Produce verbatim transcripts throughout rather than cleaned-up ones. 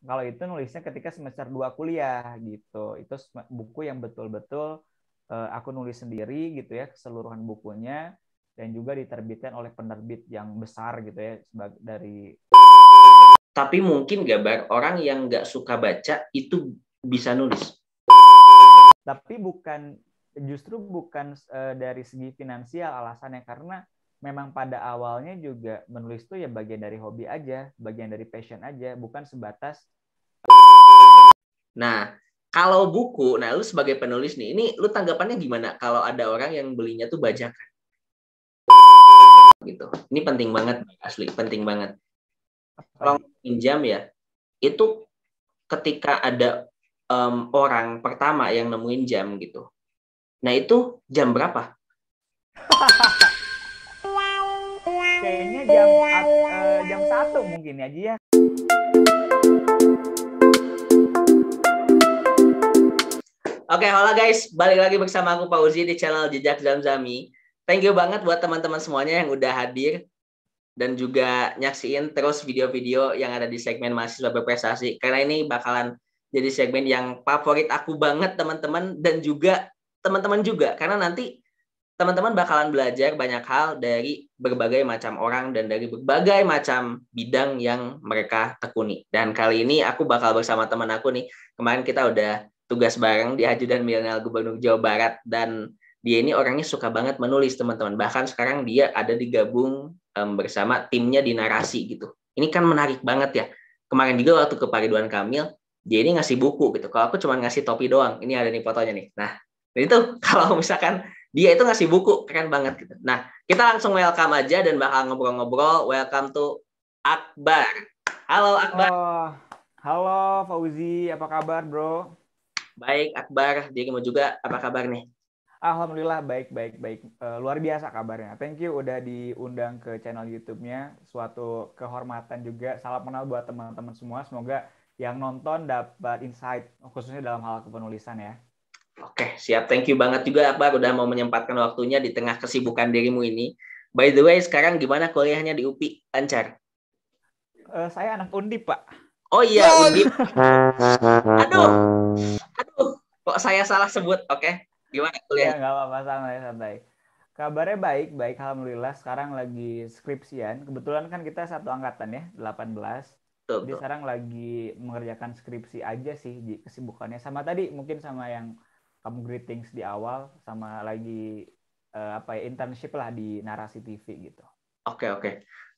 Kalau itu nulisnya ketika semester dua kuliah gitu. Itu buku yang betul-betul aku nulis sendiri gitu ya, keseluruhan bukunya, dan juga diterbitkan oleh penerbit yang besar gitu ya dari. Tapi mungkin gambar orang yang nggak suka baca itu bisa nulis. Tapi bukan, justru bukan dari segi finansial alasannya, karena memang pada awalnya juga menulis itu ya bagian dari hobi aja, bagian dari passion aja, bukan sebatas. Nah, kalau buku, nah lu sebagai penulis nih, ini lu tanggapannya gimana kalau ada orang yang belinya tuh bajakan? Gitu. Ini penting banget, asli penting banget. Kalau pinjam ya, itu ketika ada um, orang pertama yang nemuin jam gitu. Nah itu jam berapa? Kayaknya jam uh, jam satu mungkin aja ya. Oke, okay, halo guys, balik lagi bersama aku Fauzi di channel Jejak Zamzami. Thank you banget buat teman-teman semuanya yang udah hadir dan juga nyaksiin terus video-video yang ada di segmen mahasiswa berprestasi. Karena ini bakalan jadi segmen yang favorit aku banget teman-teman, dan juga teman-teman juga, karena nanti teman-teman bakalan belajar banyak hal dari berbagai macam orang dan dari berbagai macam bidang yang mereka tekuni. Dan kali ini aku bakal bersama teman aku nih. Kemarin kita udah tugas bareng di Ajudan Milenial Gubernur Jawa Barat, dan dia ini orangnya suka banget menulis teman-teman. Bahkan sekarang dia ada digabung um, bersama timnya di Narasi gitu. Ini kan menarik banget ya. Kemarin juga waktu ke Pak Ridwan Kamil, dia ini ngasih buku gitu. Kalau aku cuma ngasih topi doang. Ini ada nih fotonya nih. Nah, itu kalau misalkan dia itu ngasih buku, keren banget gitu. Nah, kita langsung welcome aja dan bakal ngobrol-ngobrol. Welcome to Akbar. Halo Akbar. Oh, halo Fauzi, apa kabar bro? Baik, Akbar. Dirimu juga, apa kabar nih? Alhamdulillah, baik, baik, baik. Uh, luar biasa kabarnya. Thank you udah diundang ke channel YouTube-nya. Suatu kehormatan juga. Salam kenal buat teman-teman semua. Semoga yang nonton dapat insight, khususnya dalam hal kepenulisan ya. Oke, siap. Thank you banget juga, Akbar, udah mau menyempatkan waktunya di tengah kesibukan dirimu ini. By the way, sekarang gimana kuliahnya di U P I? Lancar? Uh, saya anak UNDIP, Pak. Oh iya, UNDIP. Aduh, aduh, kok saya salah sebut, oke? Okay. Gimana kuliah? Nggak apa-apa, santai-santai. Kabarnya baik, baik, alhamdulillah. Sekarang lagi skripsian. Kebetulan kan kita satu angkatan ya, delapan belas. Tuh, Jadi tuh. Sekarang lagi mengerjakan skripsi aja sih kesibukannya. Sama tadi, mungkin sama yang kamu greetings di awal, sama lagi eh, apa ya, internship lah di Narasi T V gitu. Oke, okay, oke. Okay.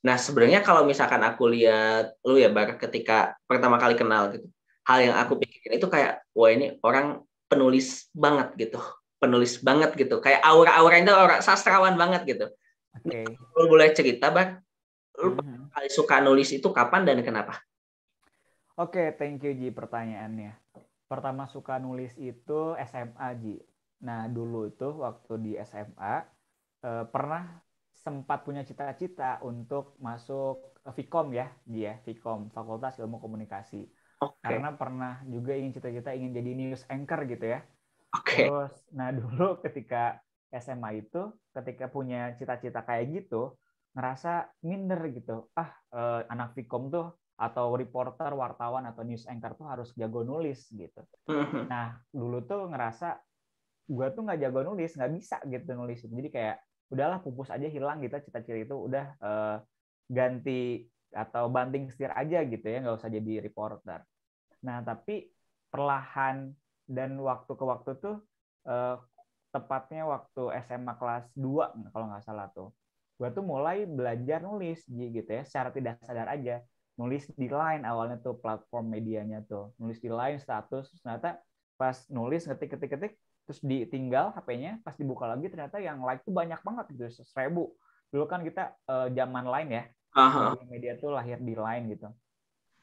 Nah, sebenarnya kalau misalkan aku lihat lu ya, Bar, ketika pertama kali kenal gitu, hal yang aku pikirin itu kayak, wah ini orang penulis banget gitu. Penulis banget gitu. Kayak aura-auranya itu aura sastrawan banget gitu. Oke. Okay. Lu boleh cerita, Bar, lu pertama kali suka nulis itu kapan dan kenapa? Oke, okay, thank you, Ji, pertanyaannya. Pertama suka nulis itu S M A, Ji. Nah, dulu itu waktu di S M A, eh, pernah sempat punya cita-cita untuk masuk V K O M ya, dia V K O M, Fakultas Ilmu Komunikasi. Okay. Karena pernah juga ingin cita-cita ingin jadi news anchor gitu ya. Oke. Okay. Terus, nah dulu ketika S M A itu, ketika punya cita-cita kayak gitu, ngerasa minder gitu. Ah, eh, anak V K O M tuh atau reporter, wartawan atau news anchor tuh harus jago nulis gitu. Mm-hmm. Nah dulu tuh ngerasa gue tuh nggak jago nulis, nggak bisa gitu nulis. Jadi kayak udahlah pupus aja, hilang gitu cita-cita itu, udah eh, ganti atau banting setir aja gitu ya, nggak usah jadi reporter. Nah tapi perlahan dan waktu ke waktu tuh eh, tepatnya waktu S M A kelas dua kalau nggak salah tuh, gue tuh mulai belajar nulis gitu ya, secara tidak sadar aja nulis di Line awalnya tuh, platform medianya tuh nulis di Line status. Ternyata pas nulis ngetik-ketik-ketik terus ditinggal H P-nya, pas dibuka lagi ternyata yang like tuh banyak banget gitu, seribu. Dulu kan kita uh, zaman Line ya, uh-huh. media tuh lahir di Line gitu,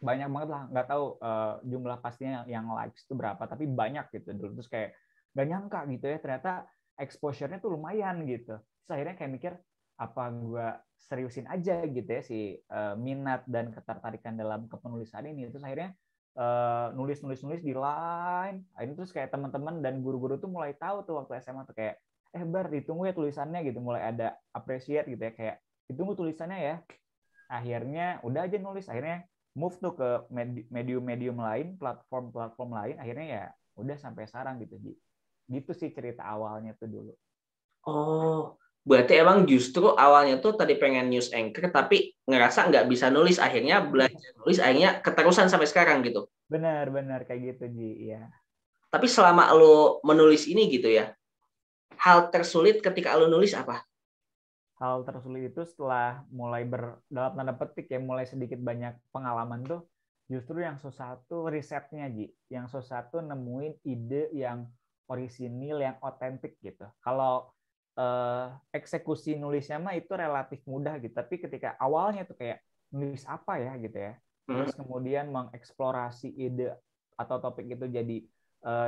banyak banget lah, nggak tahu uh, jumlah pastinya yang likes itu berapa, tapi banyak gitu dulu. Terus kayak nggak nyangka gitu ya, ternyata exposure-nya tuh lumayan gitu. Terus akhirnya kayak mikir, apa gue seriusin aja gitu ya si uh, minat dan ketertarikan dalam kepenulisan ini. Terus akhirnya Uh, nulis-nulis-nulis di Line. Ini terus kayak teman-teman dan guru-guru tuh mulai tahu tuh waktu S M A tuh kayak, eh Bar, ditunggu ya tulisannya gitu, mulai ada appreciate gitu ya, kayak ditunggu tulisannya ya. Akhirnya udah aja nulis, akhirnya move tuh ke medium-medium lain, platform-platform lain, akhirnya ya udah sampai sarang gitu. Gitu sih cerita awalnya tuh dulu. Oh, berarti emang justru awalnya tuh tadi pengen news anchor, tapi ngerasa nggak bisa nulis, akhirnya belajar nulis, akhirnya keterusan sampai sekarang gitu. Benar-benar kayak gitu, Ji, ya. Tapi selama lo menulis ini gitu ya, hal tersulit ketika lo nulis apa? Hal tersulit itu setelah mulai ber, dalam tanda petik ya, mulai sedikit banyak pengalaman tuh, justru yang susah tuh risetnya, Ji. Yang susah tuh nemuin ide yang orisinil, yang otentik gitu. Kalau eh, eksekusi nulisnya mah itu relatif mudah gitu, tapi ketika awalnya tuh kayak nulis apa ya gitu ya. Terus kemudian mengeksplorasi ide atau topik itu jadi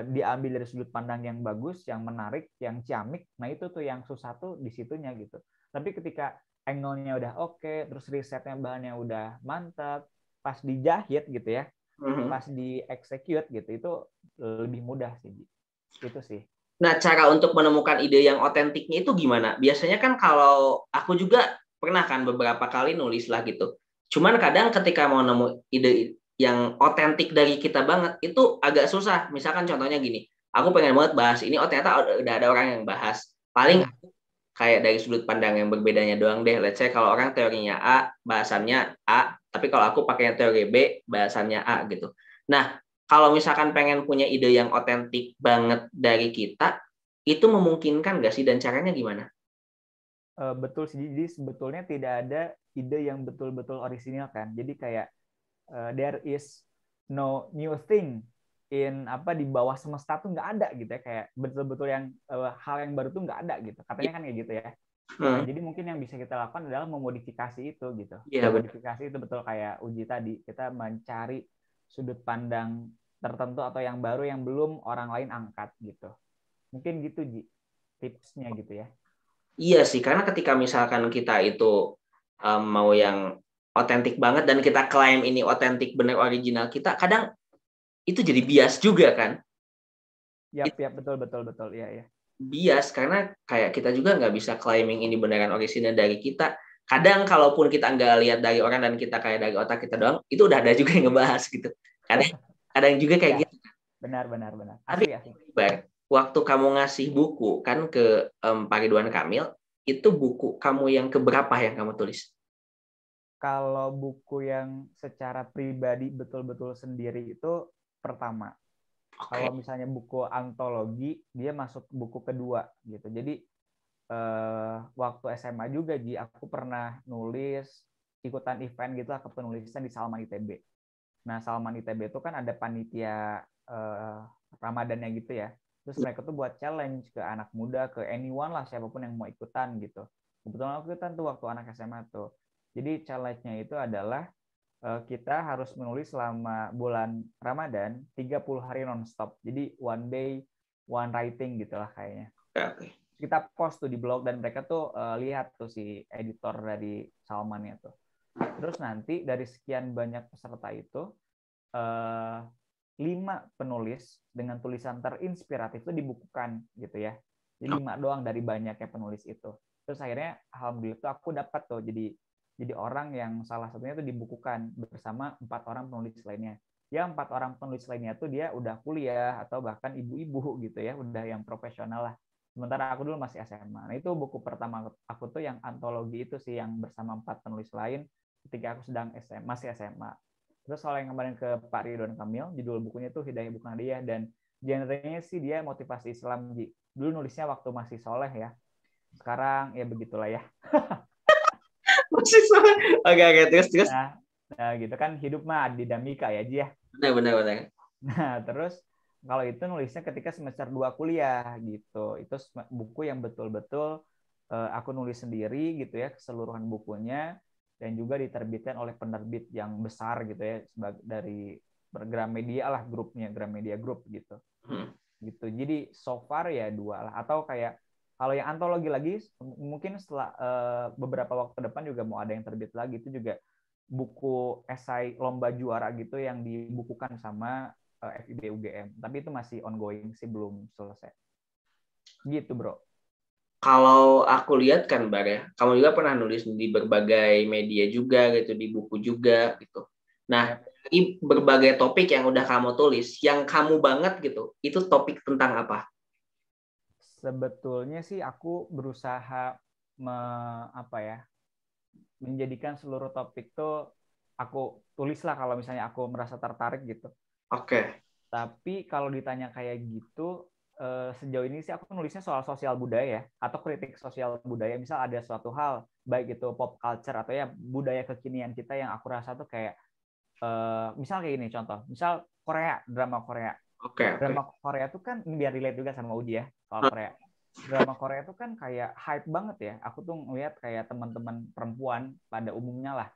diambil dari sudut pandang yang bagus, yang menarik, yang ciamik. Nah itu tuh yang susah tuh di situnya gitu. Tapi ketika angle-nya udah oke, terus risetnya bahannya udah mantap, pas dijahit gitu ya, mm-hmm. pas di-execute gitu, itu lebih mudah sih. Gitu sih. Nah cara untuk menemukan ide yang otentiknya itu gimana? Biasanya kan kalau aku juga pernah kan beberapa kali nulis lah gitu. Cuman kadang ketika mau nemu ide yang otentik dari kita banget itu agak susah. Misalkan contohnya gini, aku pengen banget bahas ini, oh ternyata udah ada orang yang bahas. Paling kayak dari sudut pandang yang berbedanya doang deh. Let's say kalau orang teorinya A, bahasannya A, tapi kalau aku pakai teori B, bahasannya A gitu. Nah, kalau misalkan pengen punya ide yang otentik banget dari kita, itu memungkinkan nggak sih dan caranya gimana? E, betul sih, jadi sebetulnya tidak ada ide yang betul-betul orisinil kan. Jadi kayak Uh, there is no new thing in apa di bawah semesta tuh nggak ada gitu ya, kayak betul-betul yang uh, hal yang baru tuh nggak ada gitu katanya kan kayak gitu ya. Nah, hmm. jadi mungkin yang bisa kita lakukan adalah memodifikasi itu gitu. Yeah, memodifikasi betul. Itu betul kayak Uji tadi, kita mencari sudut pandang tertentu atau yang baru yang belum orang lain angkat gitu. Mungkin gitu Ji tipsnya gitu ya. Iya sih, karena ketika misalkan kita itu um, mau yang otentik banget dan kita klaim ini otentik bener original kita, kadang itu jadi bias juga kan? Ya, yep, yep, betul betul betul ya ya. Bias karena kayak kita juga nggak bisa claiming ini beneran original dari kita. Kadang kalaupun kita nggak lihat dari orang dan kita kayak dari otak kita doang, itu udah ada juga yang ngebahas gitu. Kadang kadang juga kayak ya, gitu. Benar benar benar. Tapi ya, waktu kamu ngasih buku kan ke um, Pak Ridwan Kamil, itu buku kamu yang keberapa yang kamu tulis? Kalau buku yang secara pribadi betul-betul sendiri itu pertama. Okay. Kalau misalnya buku antologi, dia masuk buku kedua gitu. Jadi eh, waktu S M A juga, Ji, aku pernah nulis ikutan event gitu lah, kepenulisan di Salman I T B. Nah, Salman I T B itu kan ada panitia eh, Ramadannya gitu ya. Terus mereka tuh buat challenge ke anak muda, ke anyone lah, siapapun yang mau ikutan gitu. Kebetulan aku ikutan tuh waktu anak S M A tuh. Jadi challenge-nya itu adalah uh, kita harus menulis selama bulan Ramadan tiga puluh hari non-stop. Jadi one day, one writing gitu lah kayaknya. Okay. Kita post tuh di blog dan mereka tuh uh, lihat tuh si editor dari Salman-nya tuh. Terus nanti dari sekian banyak peserta itu, uh, lima penulis dengan tulisan terinspiratif itu dibukukan gitu ya. Jadi lima doang dari banyaknya penulis itu. Terus akhirnya alhamdulillah tuh aku dapat tuh jadi Jadi orang yang salah satunya itu dibukukan bersama empat orang penulis lainnya. Ya empat orang penulis lainnya tuh dia udah kuliah atau bahkan ibu-ibu gitu ya, udah yang profesional lah. Sementara aku dulu masih S M A. Nah itu buku pertama aku tuh yang antologi itu sih yang bersama empat penulis lain ketika aku sedang S M A, masih S M A. Terus soal yang kemarin ke Pak Ridwan Kamil, judul bukunya tuh Hidayah Bukan Hadiah dan genre-nya sih dia motivasi Islam. Dulu nulisnya waktu masih soleh ya. Sekarang ya begitulah ya. Masih soleh. Oke, oke, terus, terus. Nah, nah, gitu kan hidup mah dinamika ya, Ji ya. Benar, benar, benar. Nah, terus kalau itu nulisnya ketika semester dua kuliah gitu. Itu buku yang betul-betul uh, aku nulis sendiri gitu ya, keseluruhan bukunya dan juga diterbitkan oleh penerbit yang besar gitu ya, dari Gramedia lah grupnya, Gramedia Group gitu. Hmm. Gitu. Jadi so far ya dua lah, atau kayak kalau yang antologi lagi, mungkin setelah uh, beberapa waktu ke depan juga mau ada yang terbit lagi. Itu juga buku esai lomba juara gitu yang dibukukan sama uh, F I B U G M. Tapi itu masih ongoing sih, belum selesai. Gitu, bro. Kalau aku lihat kan, Bar, ya, kamu juga pernah nulis di berbagai media juga, gitu, di buku juga, gitu. Nah, berbagai topik yang udah kamu tulis, yang kamu banget gitu, itu topik tentang apa? Sebetulnya sih aku berusaha me, apa ya, menjadikan seluruh topik tuh aku tulislah kalau misalnya aku merasa tertarik gitu. Oke. Okay. Tapi kalau ditanya kayak gitu, sejauh ini sih aku nulisnya soal sosial budaya atau kritik sosial budaya. Misal ada suatu hal, baik itu pop culture atau ya budaya kekinian kita yang aku rasa tuh kayak Uh, misal kayak gini contoh, misal Korea, drama Korea. Okay, drama okay. Korea tuh kan biar relate juga sama Uji ya soal Korea. Drama Korea tuh kan kayak hype banget ya. Aku tuh ngeliat kayak teman-teman perempuan pada umumnya lah,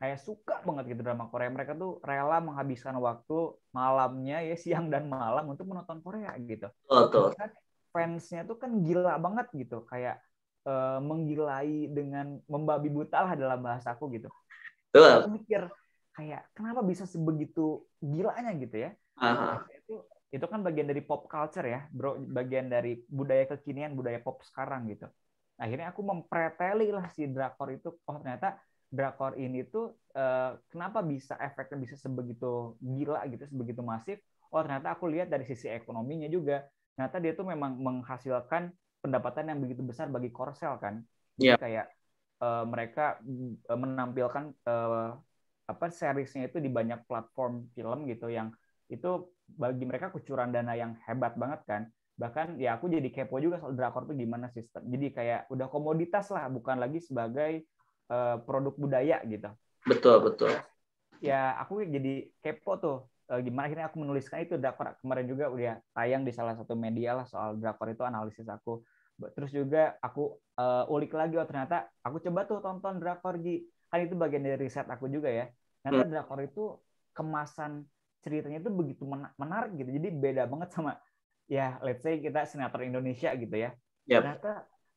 kayak suka banget gitu drama Korea. Mereka tuh rela menghabiskan waktu malamnya ya siang dan malam untuk menonton Korea gitu. Betul. Kan fansnya tuh kan gila banget gitu, kayak uh, menggilai dengan membabi buta lah dalam bahasa aku gitu. Betul. Aku mikir, kayak kenapa bisa sebegitu gilanya gitu ya? Uh-huh. Itu itu kan bagian dari pop culture ya, bro, bagian dari budaya kekinian, budaya pop sekarang gitu. Akhirnya aku mempreteli lah si drakor itu. Oh ternyata drakor ini tuh eh, kenapa bisa efeknya bisa sebegitu gila gitu, sebegitu masif? Oh ternyata aku lihat dari sisi ekonominya juga. Ternyata dia tuh memang menghasilkan pendapatan yang begitu besar bagi Korsel kan. Jadi yeah. kayak eh, mereka menampilkan eh, apa seriesnya itu di banyak platform film gitu, yang itu bagi mereka kucuran dana yang hebat banget kan. Bahkan ya aku jadi kepo juga soal drakor tuh gimana sistem. Jadi kayak udah komoditas lah, bukan lagi sebagai uh, produk budaya gitu. Betul, betul. Ya aku jadi kepo tuh uh, gimana akhirnya aku menuliskan itu drakor. Kemarin juga udah tayang di salah satu media lah soal drakor itu, analisis aku. Terus juga aku uh, ulik lagi, oh ternyata aku coba tuh tonton drakor di, kan itu bagian dari riset aku juga ya. Ternyata drakor itu kemasan ceritanya itu begitu menarik gitu. Jadi beda banget sama ya let's say kita sinetron Indonesia gitu ya. Yep. Ternyata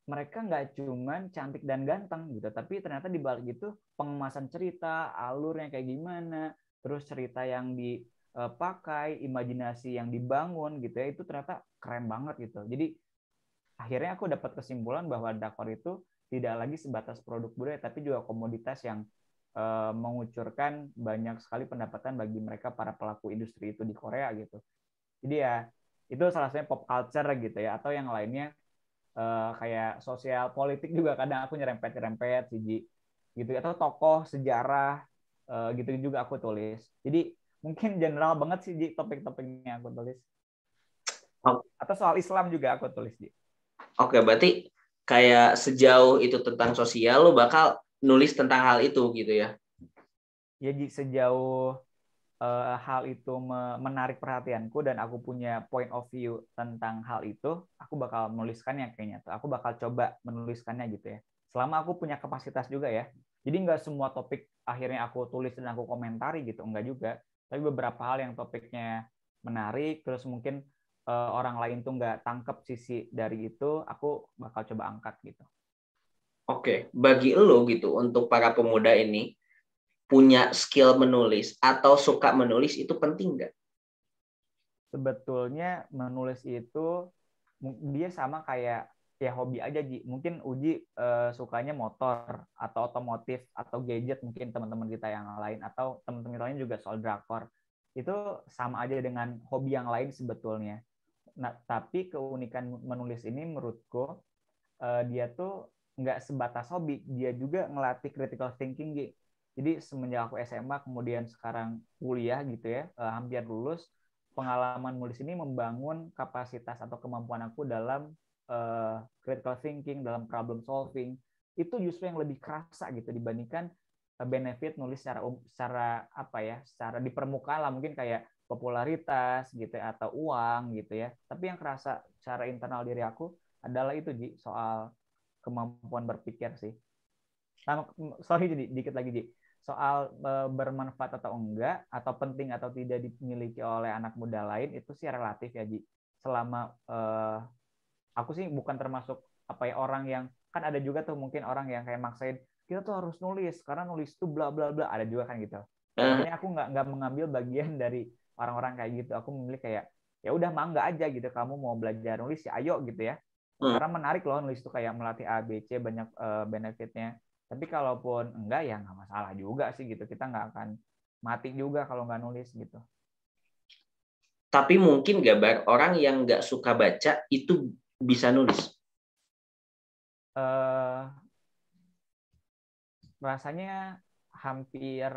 mereka nggak cuman cantik dan ganteng gitu, tapi ternyata di balik itu pengemasan cerita, alurnya kayak gimana, terus cerita yang dipakai, imajinasi yang dibangun gitu ya, itu ternyata keren banget gitu. Jadi akhirnya aku dapat kesimpulan bahwa drakor itu tidak lagi sebatas produk budaya, tapi juga komoditas yang e, mengucurkan banyak sekali pendapatan bagi mereka para pelaku industri itu di Korea gitu. Jadi ya itu salah satunya pop culture gitu ya, atau yang lainnya e, kayak sosial politik juga kadang aku nyerempet-nyerempet siji gitu, atau tokoh sejarah e, gitu juga aku tulis. Jadi mungkin general banget sih Ji, topik-topiknya aku tulis. Atau soal Islam juga aku tulis Ji. Oke, berarti kayak sejauh itu tentang sosial, lo bakal nulis tentang hal itu gitu ya? Ya, sejauh uh, hal itu menarik perhatianku dan aku punya point of view tentang hal itu, aku bakal menuliskannya kayaknya tuh. Aku bakal coba menuliskannya gitu ya. Selama aku punya kapasitas juga ya. Jadi nggak semua topik akhirnya aku tulis dan aku komentari gitu, nggak juga. Tapi beberapa hal yang topiknya menarik, terus mungkin orang lain tuh nggak tangkap sisi dari itu, aku bakal coba angkat gitu. Oke, bagi lo gitu, untuk para pemuda ini, punya skill menulis atau suka menulis itu penting nggak? Sebetulnya menulis itu, dia sama kayak ya hobi aja, Ji. Mungkin Uji eh, sukanya motor, atau otomotif, atau gadget mungkin teman-teman kita yang lain, atau teman-teman lain juga soal drakor. Itu sama aja dengan hobi yang lain sebetulnya. Nah, tapi keunikan menulis ini menurutku eh, dia tuh nggak sebatas hobi, dia juga ngelatih critical thinking G. Jadi semenjak aku S M A kemudian sekarang kuliah gitu ya, eh, hampir lulus, pengalaman menulis ini membangun kapasitas atau kemampuan aku dalam eh, critical thinking, dalam problem solving. Itu justru yang lebih kerasa gitu dibandingkan benefit nulis secara secara apa ya, secara di permukaan lah, mungkin kayak popularitas gitu atau uang gitu ya. Tapi yang kerasa secara internal diri aku adalah itu Ji, soal kemampuan berpikir sih. Nah, sorry jadi dikit lagi Ji, soal e, bermanfaat atau enggak, atau penting atau tidak dimiliki oleh anak muda lain, itu sih relatif ya Ji. Selama e, aku sih bukan termasuk apa ya orang yang, kan ada juga tuh mungkin orang yang kayak maksain kita tuh harus nulis karena nulis tuh bla bla bla, ada juga kan gitu. Makanya aku nggak nggak mengambil bagian dari orang-orang kayak gitu. Aku memilih kayak ya udah mangga aja gitu, kamu mau belajar nulis ya ayo gitu ya, karena menarik loh nulis tuh, kayak melatih A B C, banyak uh, benefitnya. Tapi kalaupun enggak ya nggak masalah juga sih gitu, kita nggak akan mati juga kalau nggak nulis gitu. Tapi mungkin gambar orang yang nggak suka baca itu bisa nulis. Uh, rasanya hampir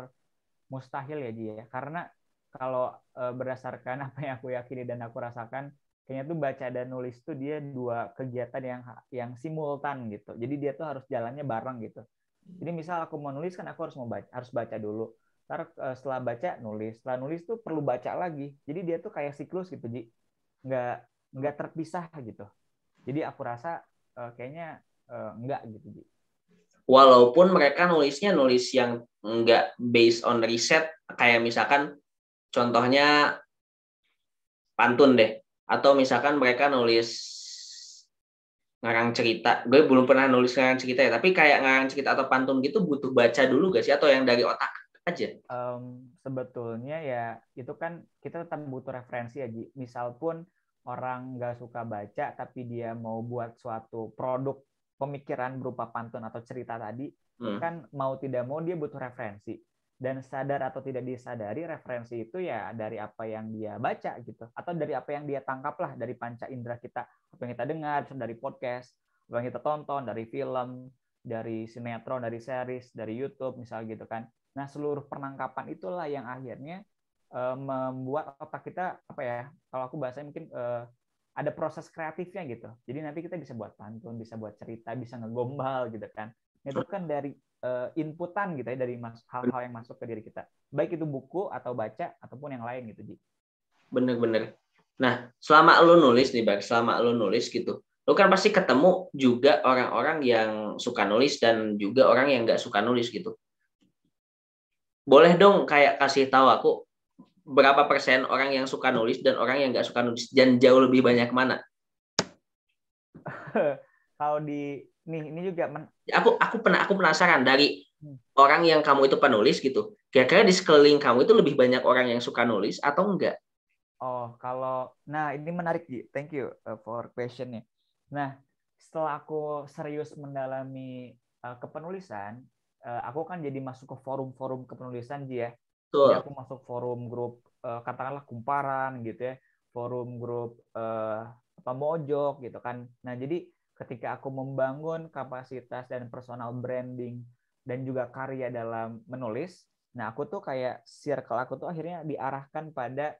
mustahil ya dia, karena kalau uh, berdasarkan apa yang aku yakini dan aku rasakan, kayaknya tuh baca dan nulis tuh dia dua kegiatan yang yang simultan gitu. Jadi dia tuh harus jalannya bareng gitu. Jadi misal aku mau nulis kan aku harus mau baca, harus baca dulu. Ntar setelah baca nulis, setelah nulis tuh perlu baca lagi. Jadi dia tuh kayak siklus gitu, Ji. Nggak nggak terpisah gitu. Jadi aku rasa uh, kayaknya uh, nggak gitu, Ji. Walaupun mereka nulisnya nulis yang nggak based on riset, kayak misalkan contohnya pantun deh, atau misalkan mereka nulis ngarang cerita. Gue belum pernah nulis ngarang cerita ya, tapi kayak ngarang cerita atau pantun gitu butuh baca dulu gak sih, atau yang dari otak aja? Um, sebetulnya ya itu kan kita tetap butuh referensi ya, Ji. Misal pun orang nggak suka baca tapi dia mau buat suatu produk pemikiran berupa pantun atau cerita tadi, hmm. kan mau tidak mau dia butuh referensi, dan sadar atau tidak disadari referensi itu ya dari apa yang dia baca gitu, atau dari apa yang dia tangkap lah, dari panca indera kita, apa yang kita dengar, dari podcast, apa yang kita tonton, dari film, dari sinetron, dari series, dari YouTube misalnya gitu kan. Nah, seluruh penangkapan itulah yang akhirnya uh, membuat otak kita, apa ya, kalau aku bahasanya mungkin uh, ada proses kreatifnya gitu. Jadi nanti kita bisa buat pantun, bisa buat cerita, bisa ngegombal gitu kan. Itu kan dari uh, inputan gitu ya, dari hal-hal yang masuk ke diri kita. Baik itu buku atau baca ataupun yang lain gitu, Ji. Bener-bener. Nah, selama lo nulis nih, Bang, selama lo nulis gitu, lo kan pasti ketemu juga orang-orang yang suka nulis dan juga orang yang nggak suka nulis gitu. Boleh dong kayak kasih tahu aku berapa persen orang yang suka nulis dan orang yang nggak suka nulis, dan jauh lebih banyak mana? Kalau di nih ini juga men... aku aku pernah aku penasaran dari hmm. orang yang kamu itu penulis gitu. Kira-kira di sekeliling kamu itu lebih banyak orang yang suka nulis atau enggak? Oh, kalau nah ini menarik, Ji. Thank you for question-nya. Nah, setelah aku serius mendalami uh, kepenulisan, aku kan jadi masuk ke forum-forum kepenulisan, Ji, ya. Betul. Jadi aku masuk forum grup, katakanlah Kumparan gitu ya, forum grup eh, apa Mojok gitu kan. Nah, jadi ketika aku membangun kapasitas dan personal branding dan juga karya dalam menulis, nah aku tuh kayak circle aku tuh akhirnya diarahkan pada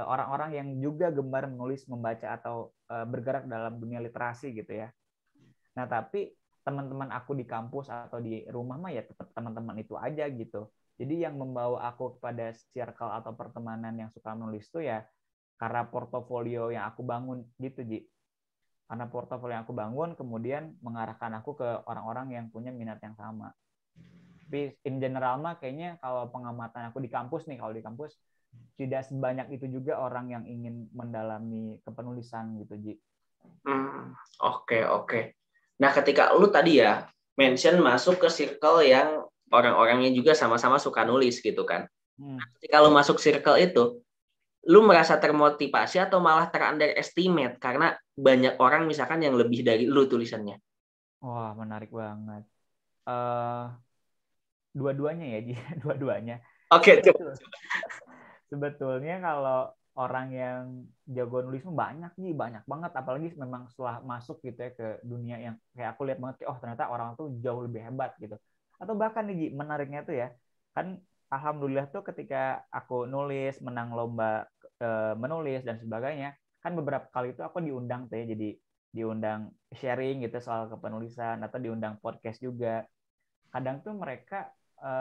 orang-orang yang juga gemar menulis, membaca, atau eh, bergerak dalam dunia literasi gitu ya. Nah, tapi teman-teman aku di kampus atau di rumah mah ya tetap teman-teman itu aja gitu. Jadi yang membawa aku kepada circle atau pertemanan yang suka menulis tuh ya karena portofolio yang aku bangun gitu, Ji. Karena portofolio yang aku bangun kemudian mengarahkan aku ke orang-orang yang punya minat yang sama. Tapi in general mah kayaknya kalau pengamatan aku di kampus nih, kalau di kampus tidak sebanyak itu juga orang yang ingin mendalami kepenulisan gitu, Ji. Hmm, oke, oke. Nah, ketika lu tadi ya mention masuk ke circle yang orang-orangnya juga sama-sama suka nulis gitu kan. Hmm. Nah, ketika lu masuk circle itu, lu merasa termotivasi atau malah ter-underestimate karena banyak orang misalkan yang lebih dari lu tulisannya? Wah, menarik banget. Uh, dua-duanya ya, Ji. Dua-duanya. Oke. Okay, sebetulnya kalau orang yang jago nulis banyak sih, banyak banget. Apalagi memang setelah masuk gitu ya ke dunia yang kayak aku lihat banget, oh ternyata orang tuh jauh lebih hebat gitu. Atau bahkan nih, Ji, menariknya tuh ya, kan alhamdulillah tuh ketika aku nulis, menang lomba e, menulis dan sebagainya, kan beberapa kali itu aku diundang tuh ya, jadi diundang sharing gitu soal kepenulisan, atau diundang podcast juga. Kadang tuh mereka e,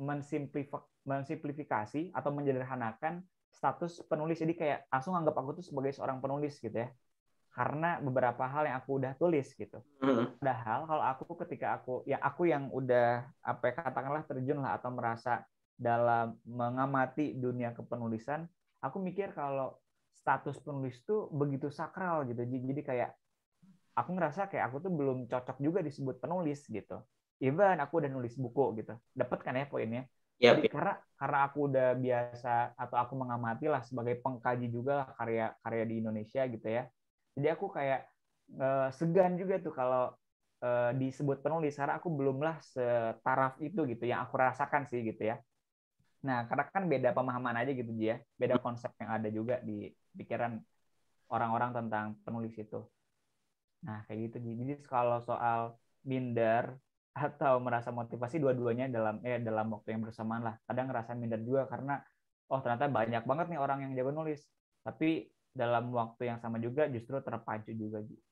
mensimplif- mensimplifikasi atau menjederhanakan status penulis, jadi kayak langsung anggap aku tuh sebagai seorang penulis gitu ya, karena beberapa hal yang aku udah tulis gitu. Padahal kalau aku ketika aku ya aku yang udah apa katakanlah terjun lah atau merasa dalam mengamati dunia kepenulisan, aku mikir kalau status penulis tuh begitu sakral gitu, jadi kayak aku ngerasa kayak aku tuh belum cocok juga disebut penulis gitu. Even aku udah nulis buku gitu, dapat kan ya poinnya? Yep. Jadi karena karena aku udah biasa atau aku mengamati lah sebagai pengkaji juga lah karya-karya di Indonesia gitu ya. Jadi aku kayak uh, segan juga tuh kalau uh, disebut penulis, karena aku belumlah setaraf itu gitu yang aku rasakan sih gitu ya. Nah, karena kan beda pemahaman aja gitu ya, beda konsep yang ada juga di pikiran orang-orang tentang penulis itu. Nah, kayak gitu. Jadi kalau soal minder atau merasa motivasi, dua-duanya dalam eh dalam waktu yang bersamaan lah. Kadang ngerasa minder juga karena oh ternyata banyak banget nih orang yang jago nulis, tapi dalam waktu yang sama juga justru terpacu juga gitu.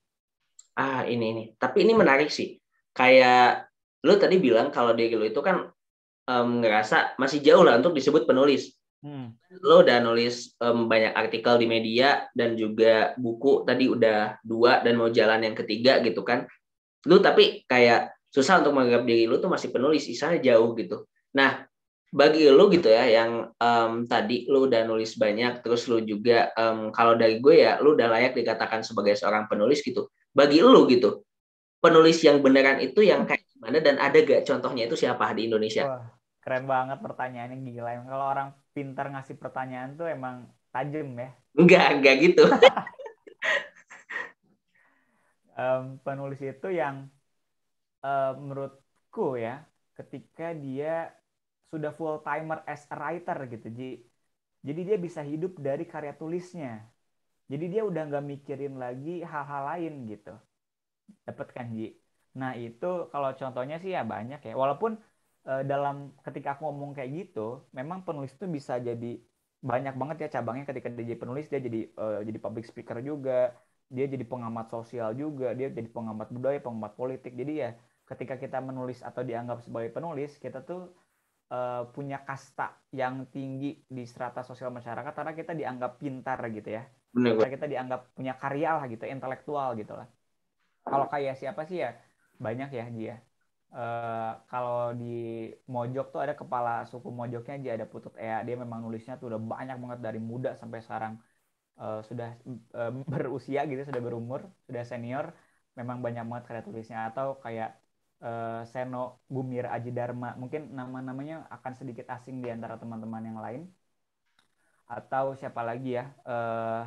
Ah, ini ini. Tapi ini menarik sih. Kayak lu tadi bilang kalau diri lu itu kan Um, ngerasa masih jauh lah untuk disebut penulis. Hmm. Lo udah nulis um, banyak artikel di media dan juga buku tadi udah dua dan mau jalan yang ketiga gitu kan. Lo tapi kayak susah untuk menganggap diri lo tuh masih penulis, istilahnya jauh gitu. Nah, bagi lo gitu ya yang um, tadi lo udah nulis banyak, terus lo juga um, kalau dari gue ya lo udah layak dikatakan sebagai seorang penulis gitu. Bagi lo gitu, penulis yang beneran itu yang kayak gimana dan ada gak contohnya itu siapa di Indonesia? Wah. Keren banget pertanyaannya, gila. Emang kalau orang pintar ngasih pertanyaan tuh emang tajam ya? Enggak, enggak gitu. um, penulis itu yang uh, menurutku ya, ketika dia sudah full timer as a writer gitu. Jadi, jadi dia bisa hidup dari karya tulisnya. Jadi dia udah nggak mikirin lagi hal-hal lain gitu. Dapat kan, Ji? Nah itu kalau contohnya sih ya banyak ya. Walaupun dalam ketika aku ngomong kayak gitu, memang penulis itu bisa jadi banyak banget ya cabangnya. Ketika dia jadi penulis, dia jadi uh, jadi public speaker juga, dia jadi pengamat sosial juga, dia jadi pengamat budaya, pengamat politik. Jadi ya ketika kita menulis atau dianggap sebagai penulis, kita tuh uh, punya kasta yang tinggi di strata sosial masyarakat karena kita dianggap pintar gitu ya. Bener. Karena kita dianggap punya karya lah gitu, intelektual gitu lah. Kalau kayak siapa sih ya banyak ya dia. Uh, kalau di Mojok tuh ada kepala suku Mojoknya, dia ada Putut E A. Dia memang nulisnya tuh udah banyak banget dari muda sampai sekarang, uh, sudah uh, berusia gitu, sudah berumur, sudah senior. Memang banyak banget karya tulisnya. Atau kayak uh, Seno Gumira Ajidharma, mungkin nama-namanya akan sedikit asing di antara teman-teman yang lain. Atau siapa lagi ya? Uh,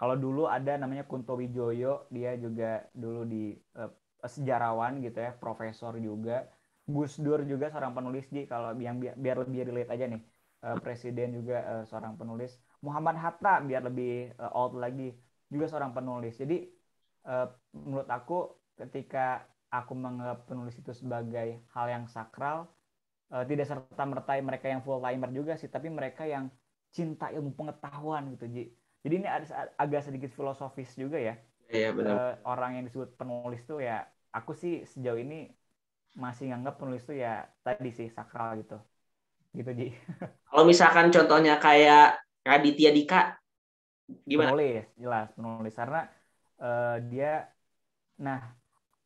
kalau dulu ada namanya Kuntowijoyo, dia juga dulu di uh, sejarawan gitu ya, profesor juga. Gus Dur juga seorang penulis, Ji, kalau yang biar, biar lebih relate aja nih. Uh, presiden juga uh, seorang penulis. Muhammad Hatta biar lebih uh, old lagi, juga seorang penulis. Jadi uh, menurut aku ketika aku menganggap penulis itu sebagai hal yang sakral, uh, tidak serta-merta mereka yang full timer juga sih, tapi mereka yang cinta ilmu pengetahuan gitu, Ji. Jadi ini ada agak sedikit filosofis juga ya. Ya, benar. Orang yang disebut penulis tuh ya, aku sih sejauh ini masih nganggap penulis tuh ya tadi sih sakral gitu, gitu Ji. Kalau misalkan contohnya kayak Raditya Dika, gimana? Penulis, jelas penulis karena uh, dia, nah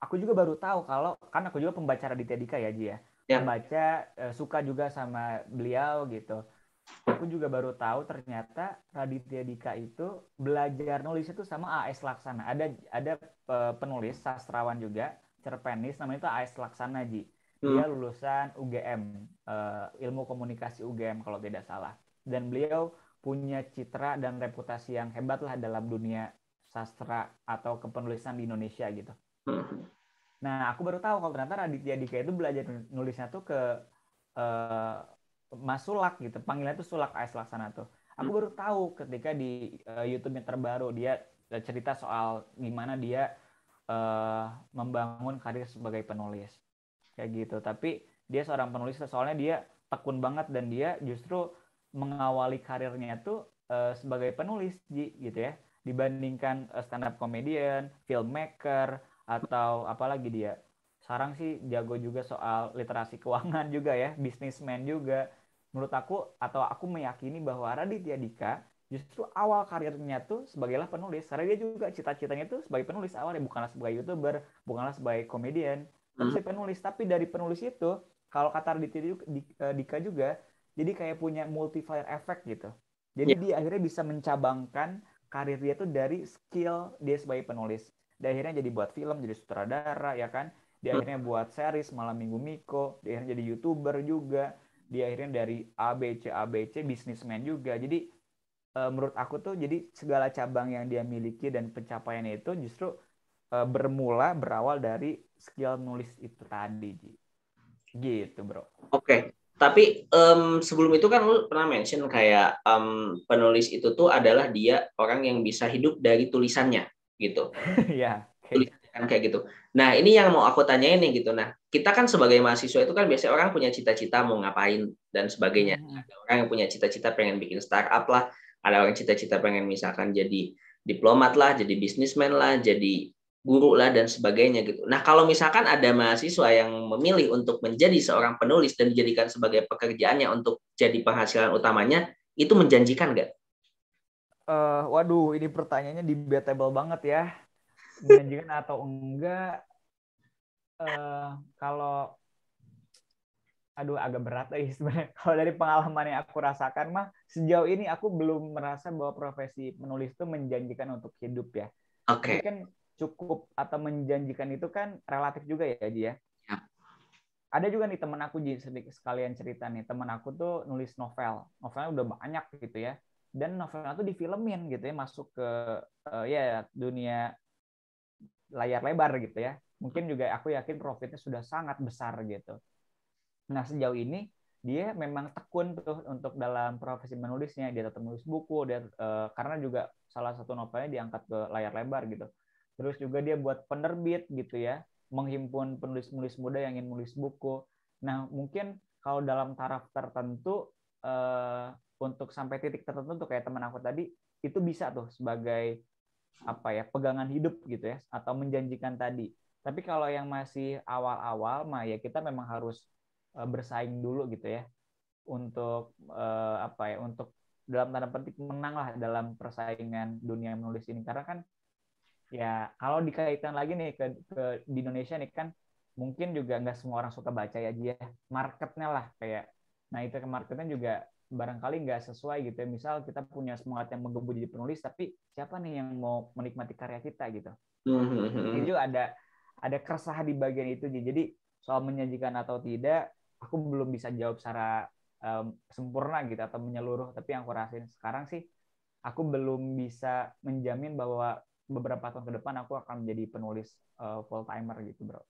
aku juga baru tahu kalau kan aku juga pembaca Raditya Dika ya Ji ya, ya. Pembaca uh, suka juga sama beliau gitu. Aku juga baru tahu ternyata Raditya Dika itu belajar nulis itu sama A S Laksana. Ada ada penulis sastrawan juga, cerpenis, namanya itu A S Laksana, Ji. Dia lulusan U G M, ilmu komunikasi U G M kalau tidak salah. Dan beliau punya citra dan reputasi yang hebat lah dalam dunia sastra atau kepenulisan di Indonesia gitu. Nah, aku baru tahu kalau ternyata Raditya Dika itu belajar nulisnya tuh ke eh, Mas Sulak gitu, panggilannya tuh Sulak A S Laksana tuh. Aku baru tahu ketika di uh, YouTube yang terbaru dia cerita soal gimana dia uh, membangun karir sebagai penulis kayak gitu. Tapi dia seorang penulis soalnya dia tekun banget dan dia justru mengawali karirnya tuh uh, sebagai penulis gitu ya. Dibandingkan stand up comedian, filmmaker atau apalagi dia. Sekarang sih jago juga soal literasi keuangan juga ya, bisnismen juga. Menurut aku atau aku meyakini bahwa Raditya Dika justru awal karirnya tuh sebagailah penulis. Karena dia juga cita-citanya tuh sebagai penulis awalnya, bukanlah sebagai YouTuber, bukanlah sebagai komedian, tapi penulis. Tapi dari penulis itu, kalau kata Raditya Dika juga, jadi kayak punya multiplier effect gitu. Jadi dia akhirnya bisa mencabangkan karir dia tuh dari skill dia sebagai penulis. Dan akhirnya jadi buat film, jadi sutradara, ya kan? Dia akhirnya buat series Malam Minggu Miko, dia akhirnya jadi YouTuber juga, dia akhirnya dari A B C A B C bisnismen juga. Jadi e, menurut aku tuh jadi segala cabang yang dia miliki dan pencapaiannya itu justru e, bermula berawal dari skill nulis itu tadi. Gitu, Bro. Oke. Tapi um, sebelum itu kan lu pernah mention kayak um, penulis itu tuh adalah dia orang yang bisa hidup dari tulisannya gitu. Iya. Tulisannya kan kayak gitu. Nah ini yang mau aku tanyain nih gitu. Nah kita kan sebagai mahasiswa itu kan biasanya orang punya cita-cita mau ngapain dan sebagainya. Hmm. Ada orang yang punya cita-cita pengen bikin startup lah. Ada orang cita-cita pengen misalkan jadi diplomat lah, jadi bisnismen lah, jadi guru lah dan sebagainya gitu. Nah kalau misalkan ada mahasiswa yang memilih untuk menjadi seorang penulis dan dijadikan sebagai pekerjaannya untuk jadi penghasilan utamanya, itu menjanjikan nggak? Uh, waduh, ini pertanyaannya debatable banget ya. Menjanjikan atau enggak? Uh, kalau, aduh agak berat lagi sebenarnya. Kalau dari pengalaman yang aku rasakan mah sejauh ini aku belum merasa bahwa profesi penulis itu menjanjikan untuk hidup ya. Oke. Okay. Kan cukup atau menjanjikan itu kan relatif juga ya, Ji ya. Ya. Ada juga nih teman aku, Ji, sedikit sekalian cerita nih. Teman aku tuh nulis novel. Novelnya udah banyak gitu ya. Dan novelnya tuh difilmin gitu ya, masuk ke uh, ya dunia layar lebar gitu ya. Mungkin juga aku yakin profitnya sudah sangat besar gitu. Nah, sejauh ini dia memang tekun tuh untuk dalam profesi menulisnya, dia tetap menulis buku, dia uh, karena juga salah satu novelnya diangkat ke layar lebar gitu. Terus juga dia buat penerbit gitu ya, menghimpun penulis-penulis muda yang ingin menulis buku. Nah, mungkin kalau dalam taraf tertentu, eh, untuk sampai titik tertentu, tuh kayak teman aku tadi, itu bisa tuh sebagai apa ya pegangan hidup gitu ya, atau menjanjikan tadi. Tapi kalau yang masih awal-awal, mah ya kita memang harus eh, bersaing dulu gitu ya, untuk eh, apa ya, untuk dalam tanda petik menang lah dalam persaingan dunia menulis ini, karena kan ya, kalau dikaitkan lagi nih ke, ke di Indonesia nih kan mungkin juga nggak semua orang suka baca ya, Ji. Marketnya lah kayak, nah itu ke marketnya juga barangkali nggak sesuai gitu ya. Misal kita punya semangat yang menggebu jadi penulis, tapi siapa nih yang mau menikmati karya kita gitu? Mm-hmm. Itu ada ada keresahan di bagian itu, Ji. Jadi soal menyajikan atau tidak, aku belum bisa jawab secara um, sempurna gitu atau menyeluruh. Tapi yang aku rasain sekarang sih, aku belum bisa menjamin bahwa beberapa tahun ke depan aku akan menjadi penulis uh, full-timer gitu, bro.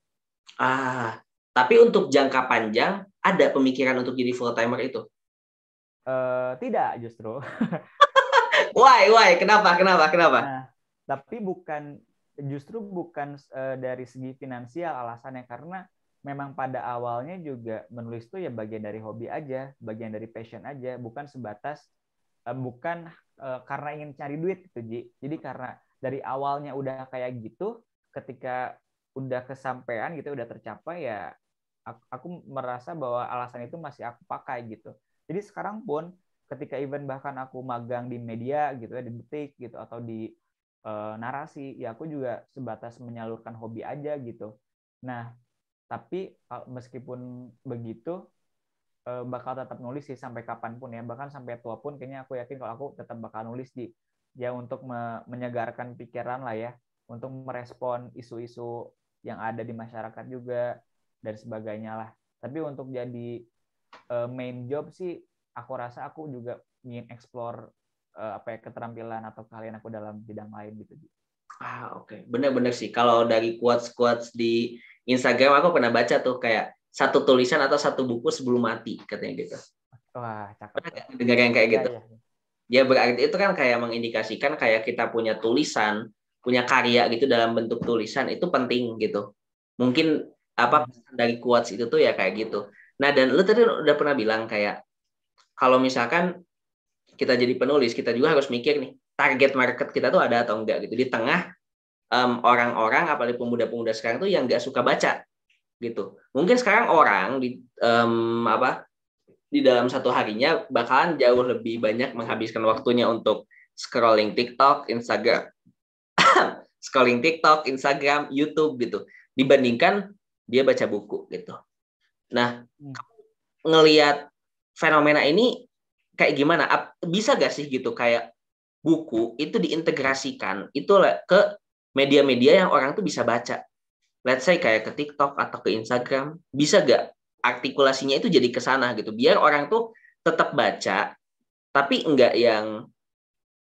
Ah, tapi untuk jangka panjang, ada pemikiran untuk jadi full-timer itu? Uh, tidak, justru. Why, why? Kenapa, kenapa, kenapa? Nah, tapi bukan, justru bukan uh, dari segi finansial alasannya, karena memang pada awalnya juga menulis itu ya bagian dari hobi aja, bagian dari passion aja, bukan sebatas, uh, bukan uh, karena ingin cari duit gitu, Ji. Jadi karena dari awalnya udah kayak gitu, ketika udah kesampaian gitu, udah tercapai ya, aku, aku merasa bahwa alasan itu masih aku pakai gitu. Jadi sekarang pun, ketika event bahkan aku magang di media gitu ya, di Detik gitu, atau di e, Narasi, ya aku juga sebatas menyalurkan hobi aja gitu. Nah, tapi meskipun begitu, e, bakal tetap nulis sih sampai kapanpun ya, bahkan sampai tua pun kayaknya aku yakin kalau aku tetap bakal nulis di ya untuk me menyegarkan pikiran lah ya, untuk merespon isu-isu yang ada di masyarakat juga dan sebagainya lah. Tapi untuk jadi uh, main job sih, aku rasa aku juga ingin explore uh, apa ya, keterampilan atau keahlian aku dalam bidang lain gitu. Ah oke, okay. Bener-bener sih. Kalau dari quotes-quotes di Instagram aku pernah baca tuh kayak satu tulisan atau satu buku sebelum mati katanya gitu. Wah cakep. Pernah dengar yang kayak ya, gitu? Ya, ya. Ya berarti itu kan kayak mengindikasikan kayak kita punya tulisan, punya karya gitu dalam bentuk tulisan itu penting gitu. Mungkin apa dari quotes itu tuh ya kayak gitu. Nah dan lu tadi udah pernah bilang kayak kalau misalkan kita jadi penulis kita juga harus mikir nih target market kita tuh ada atau enggak gitu. Di tengah um, orang-orang apalagi pemuda-pemuda sekarang tuh yang nggak suka baca gitu. Mungkin sekarang orang di um, apa? di dalam satu harinya bakalan jauh lebih banyak menghabiskan waktunya untuk scrolling TikTok, Instagram, scrolling TikTok, Instagram, YouTube gitu, dibandingkan dia baca buku gitu. Nah, ngelihat fenomena ini kayak gimana? Bisa gak sih gitu kayak buku itu diintegrasikan itu ke media-media yang orang tuh bisa baca? Let's say kayak ke TikTok atau ke Instagram, bisa gak? Artikulasinya itu jadi kesana gitu biar orang tuh tetap baca tapi enggak yang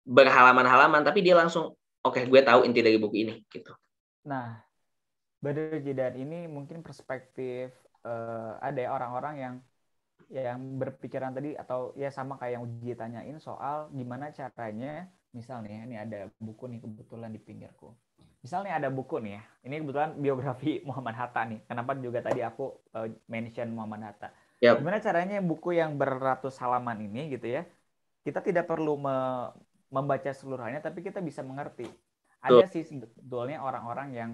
berhalaman-halaman tapi dia langsung oke okay, gue tahu inti dari buku ini gitu. Nah benar, dan ini mungkin perspektif uh, ada ya orang-orang yang ya, yang berpikiran tadi atau ya sama kayak yang Uji tanyain soal gimana caranya. Misalnya ini ada buku nih kebetulan di pinggirku. Misalnya ada buku nih ya. Ini kebetulan biografi Muhammad Hatta nih. Kenapa juga tadi aku uh, mention Muhammad Hatta. Yep. Gimana caranya buku yang beratus halaman ini gitu ya. Kita tidak perlu me membaca seluruhnya, tapi kita bisa mengerti. Ada sih sebetulnya orang-orang yang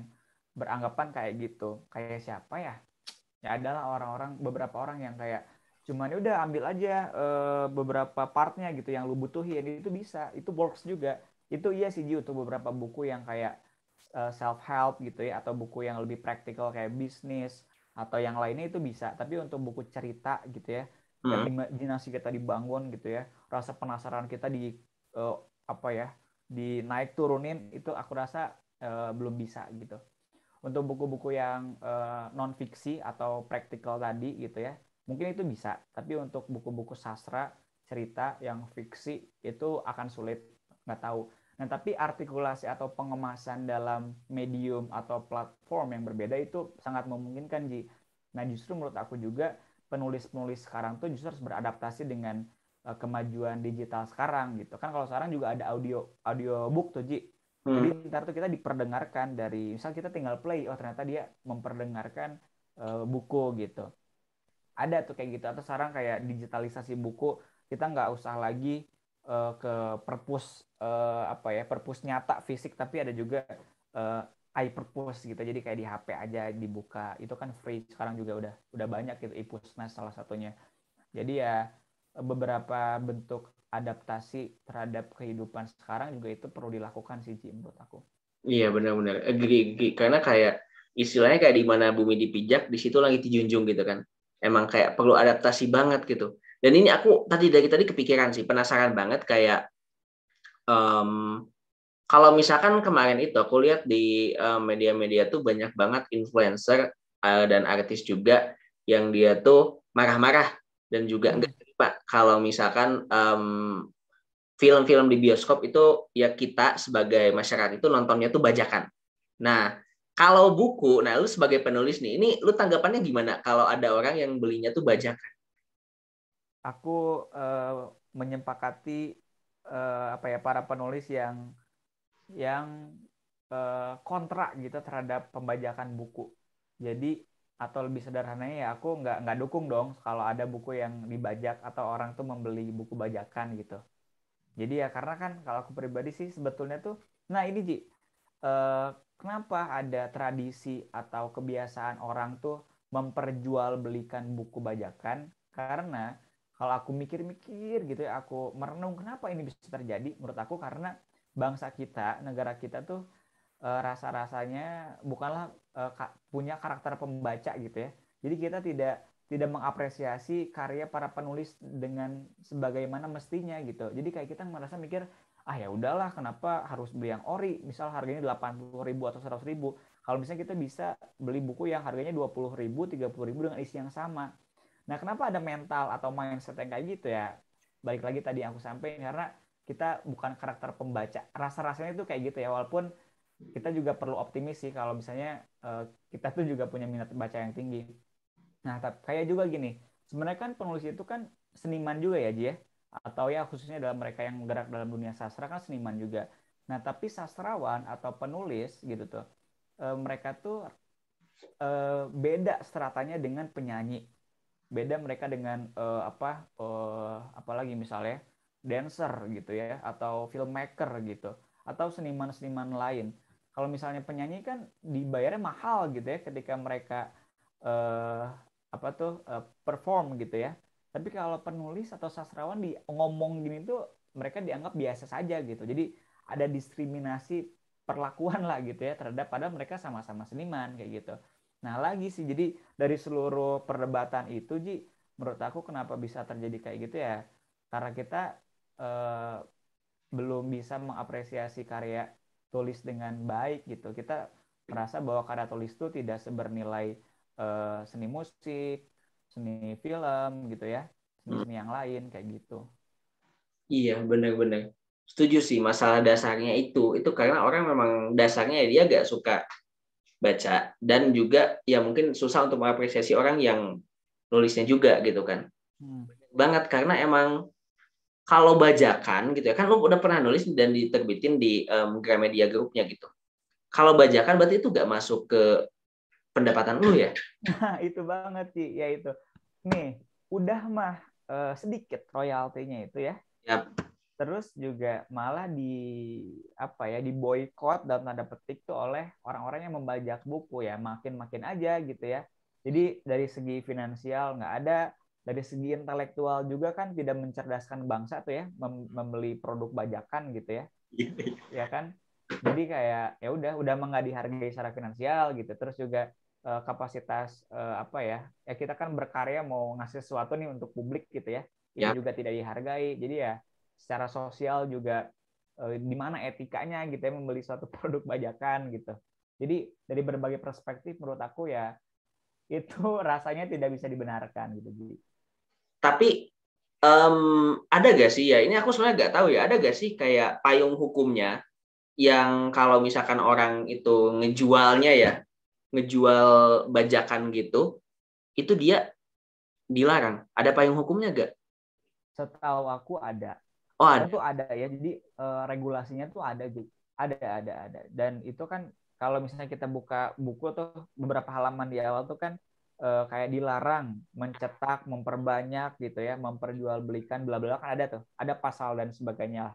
beranggapan kayak gitu. Kayak siapa ya? Ya adalah orang-orang, beberapa orang yang kayak cuman udah ambil aja e, beberapa partnya gitu yang lu butuhin, itu bisa, itu works juga. Itu iya sih Ji, untuk beberapa buku yang kayak e, self-help gitu ya, atau buku yang lebih praktikal kayak bisnis, atau yang lainnya itu bisa. Tapi untuk buku cerita gitu ya, hmm. imajinasi kita dibangun gitu ya, rasa penasaran kita di, e, apa ya, dinaik turunin, itu aku rasa e, belum bisa gitu. Untuk buku-buku yang e, non-fiksi atau praktikal tadi gitu ya, mungkin itu bisa, tapi untuk buku-buku sastra, cerita yang fiksi itu akan sulit, nggak tahu. Nah, tapi artikulasi atau pengemasan dalam medium atau platform yang berbeda itu sangat memungkinkan, Ji. Nah, justru menurut aku juga penulis-penulis sekarang tuh justru harus beradaptasi dengan uh, kemajuan digital sekarang gitu. Kan kalau sekarang juga ada audio audiobook tuh, Ji. Jadi hmm. ntar tuh kita diperdengarkan dari, misal kita tinggal play, oh ternyata dia memperdengarkan uh, buku gitu. Ada tuh kayak gitu. Atau sekarang kayak digitalisasi buku, kita nggak usah lagi uh, ke perpus uh, apa ya perpus nyata fisik, tapi ada juga uh, iPerpus gitu, jadi kayak di H P aja dibuka, itu kan free sekarang juga udah udah banyak gitu, iPusnas salah satunya. Jadi ya beberapa bentuk adaptasi terhadap kehidupan sekarang juga itu perlu dilakukan sih Ji, menurut aku. Iya benar-benar, karena kayak istilahnya kayak di mana bumi dipijak di situ langit dijunjung gitu kan. Emang kayak perlu adaptasi banget gitu. Dan ini aku tadi dari tadi kepikiran sih, penasaran banget kayak um, kalau misalkan kemarin itu aku lihat di uh, media-media tuh banyak banget influencer uh, dan artis juga yang dia tuh marah-marah dan juga enggak terima kalau misalkan um, film-film di bioskop itu ya kita sebagai masyarakat itu nontonnya tuh bajakan. Nah, kalau buku, nah lu sebagai penulis nih, ini lu tanggapannya gimana kalau ada orang yang belinya tuh bajakan? Aku uh, menyepakati uh, apa ya para penulis yang yang uh, kontra gitu terhadap pembajakan buku. Jadi atau lebih sederhananya ya aku nggak nggak dukung dong kalau ada buku yang dibajak atau orang tuh membeli buku bajakan gitu. Jadi ya karena kan kalau aku pribadi sih sebetulnya tuh, nah ini Ji. Uh, Kenapa ada tradisi atau kebiasaan orang tuh memperjualbelikan buku bajakan? Karena kalau aku mikir-mikir gitu ya, aku merenung kenapa ini bisa terjadi? Menurut aku karena bangsa kita, negara kita tuh e, rasa-rasanya bukanlah e, ka, punya karakter pembaca gitu ya. Jadi kita tidak tidak mengapresiasi karya para penulis dengan sebagaimana mestinya gitu. Jadi kayak kita merasa mikir, ah ya udahlah kenapa harus beli yang ori, misal harganya delapan puluh ribu atau seratus ribu, kalau misalnya kita bisa beli buku yang harganya dua puluh ribu, tiga puluh ribu dengan isi yang sama. Nah kenapa ada mental atau mindset yang kayak gitu ya, balik lagi tadi yang aku sampaikan, karena kita bukan karakter pembaca, rasa-rasanya itu kayak gitu ya, walaupun kita juga perlu optimis sih kalau misalnya eh, kita tuh juga punya minat baca yang tinggi. Nah tapi kayak juga gini, sebenarnya kan penulis itu kan seniman juga ya Ji ya, atau ya khususnya dalam mereka yang bergerak dalam dunia sastra kan seniman juga. Nah tapi sastrawan atau penulis gitu tuh e, mereka tuh e, beda stratanya dengan penyanyi, beda mereka dengan e, apa e, apalagi misalnya dancer gitu ya, atau filmmaker gitu, atau seniman-seniman lain. Kalau misalnya penyanyi kan dibayarnya mahal gitu ya ketika mereka e, apa tuh e, perform gitu ya. Tapi kalau penulis atau sastrawan di ngomong gini tuh mereka dianggap biasa saja gitu. Jadi ada diskriminasi perlakuan lah gitu ya terhadap, padahal mereka sama-sama seniman kayak gitu. Nah lagi sih jadi dari seluruh perdebatan itu Ji, menurut aku kenapa bisa terjadi kayak gitu ya, karena kita eh, belum bisa mengapresiasi karya tulis dengan baik gitu. Kita merasa bahwa karya tulis itu tidak sebernilai eh, seni musik, seni film gitu ya, seni-seni yang lain kayak gitu. Iya benar-benar setuju sih, masalah dasarnya itu itu karena orang memang dasarnya dia gak suka baca, dan juga ya mungkin susah untuk mengapresiasi orang yang nulisnya juga gitu kan. hmm. banget, karena emang kalau bajakan gitu ya, kan lu udah pernah nulis dan diterbitin di um, Gramedia Group-nya gitu. Kalau bajakan berarti itu nggak masuk ke pendapatan lu ya? Nah, itu banget sih, ya itu. Nih, udah mah uh, sedikit royaltinya itu ya. Yap. Terus juga malah di apa ya, di boykot dalam tanda petik tuh oleh orang-orang yang membajak buku ya, makin-makin aja gitu ya. Jadi dari segi finansial nggak ada, dari segi intelektual juga kan tidak mencerdaskan bangsa tuh ya, mem membeli produk bajakan gitu ya. Ya kan? Jadi kayak ya udah udah nggak dihargai secara finansial gitu. Terus juga eh, kapasitas eh, apa ya? Ya kita kan berkarya mau ngasih sesuatu nih untuk publik gitu ya. Ini ya. Juga tidak dihargai. Jadi ya secara sosial juga eh, di mana etikanya gitu ya membeli suatu produk bajakan gitu. Jadi dari berbagai perspektif menurut aku ya itu rasanya tidak bisa dibenarkan gitu. Tapi um, ada gak sih ya, ini aku sebenarnya nggak tahu ya, ada gak sih kayak payung hukumnya yang kalau misalkan orang itu ngejualnya ya, ngejual bajakan gitu, itu dia dilarang. Ada payung hukumnya gak? Setahu aku ada. Oh, ada. Itu ada ya. Jadi uh, regulasinya tuh ada, ada, ada, ada. Dan itu kan kalau misalnya kita buka buku tuh beberapa halaman di awal tuh kan uh, kayak dilarang mencetak, memperbanyak gitu ya, memperjualbelikan, bla bla kan ada tuh. Ada pasal dan sebagainya lah.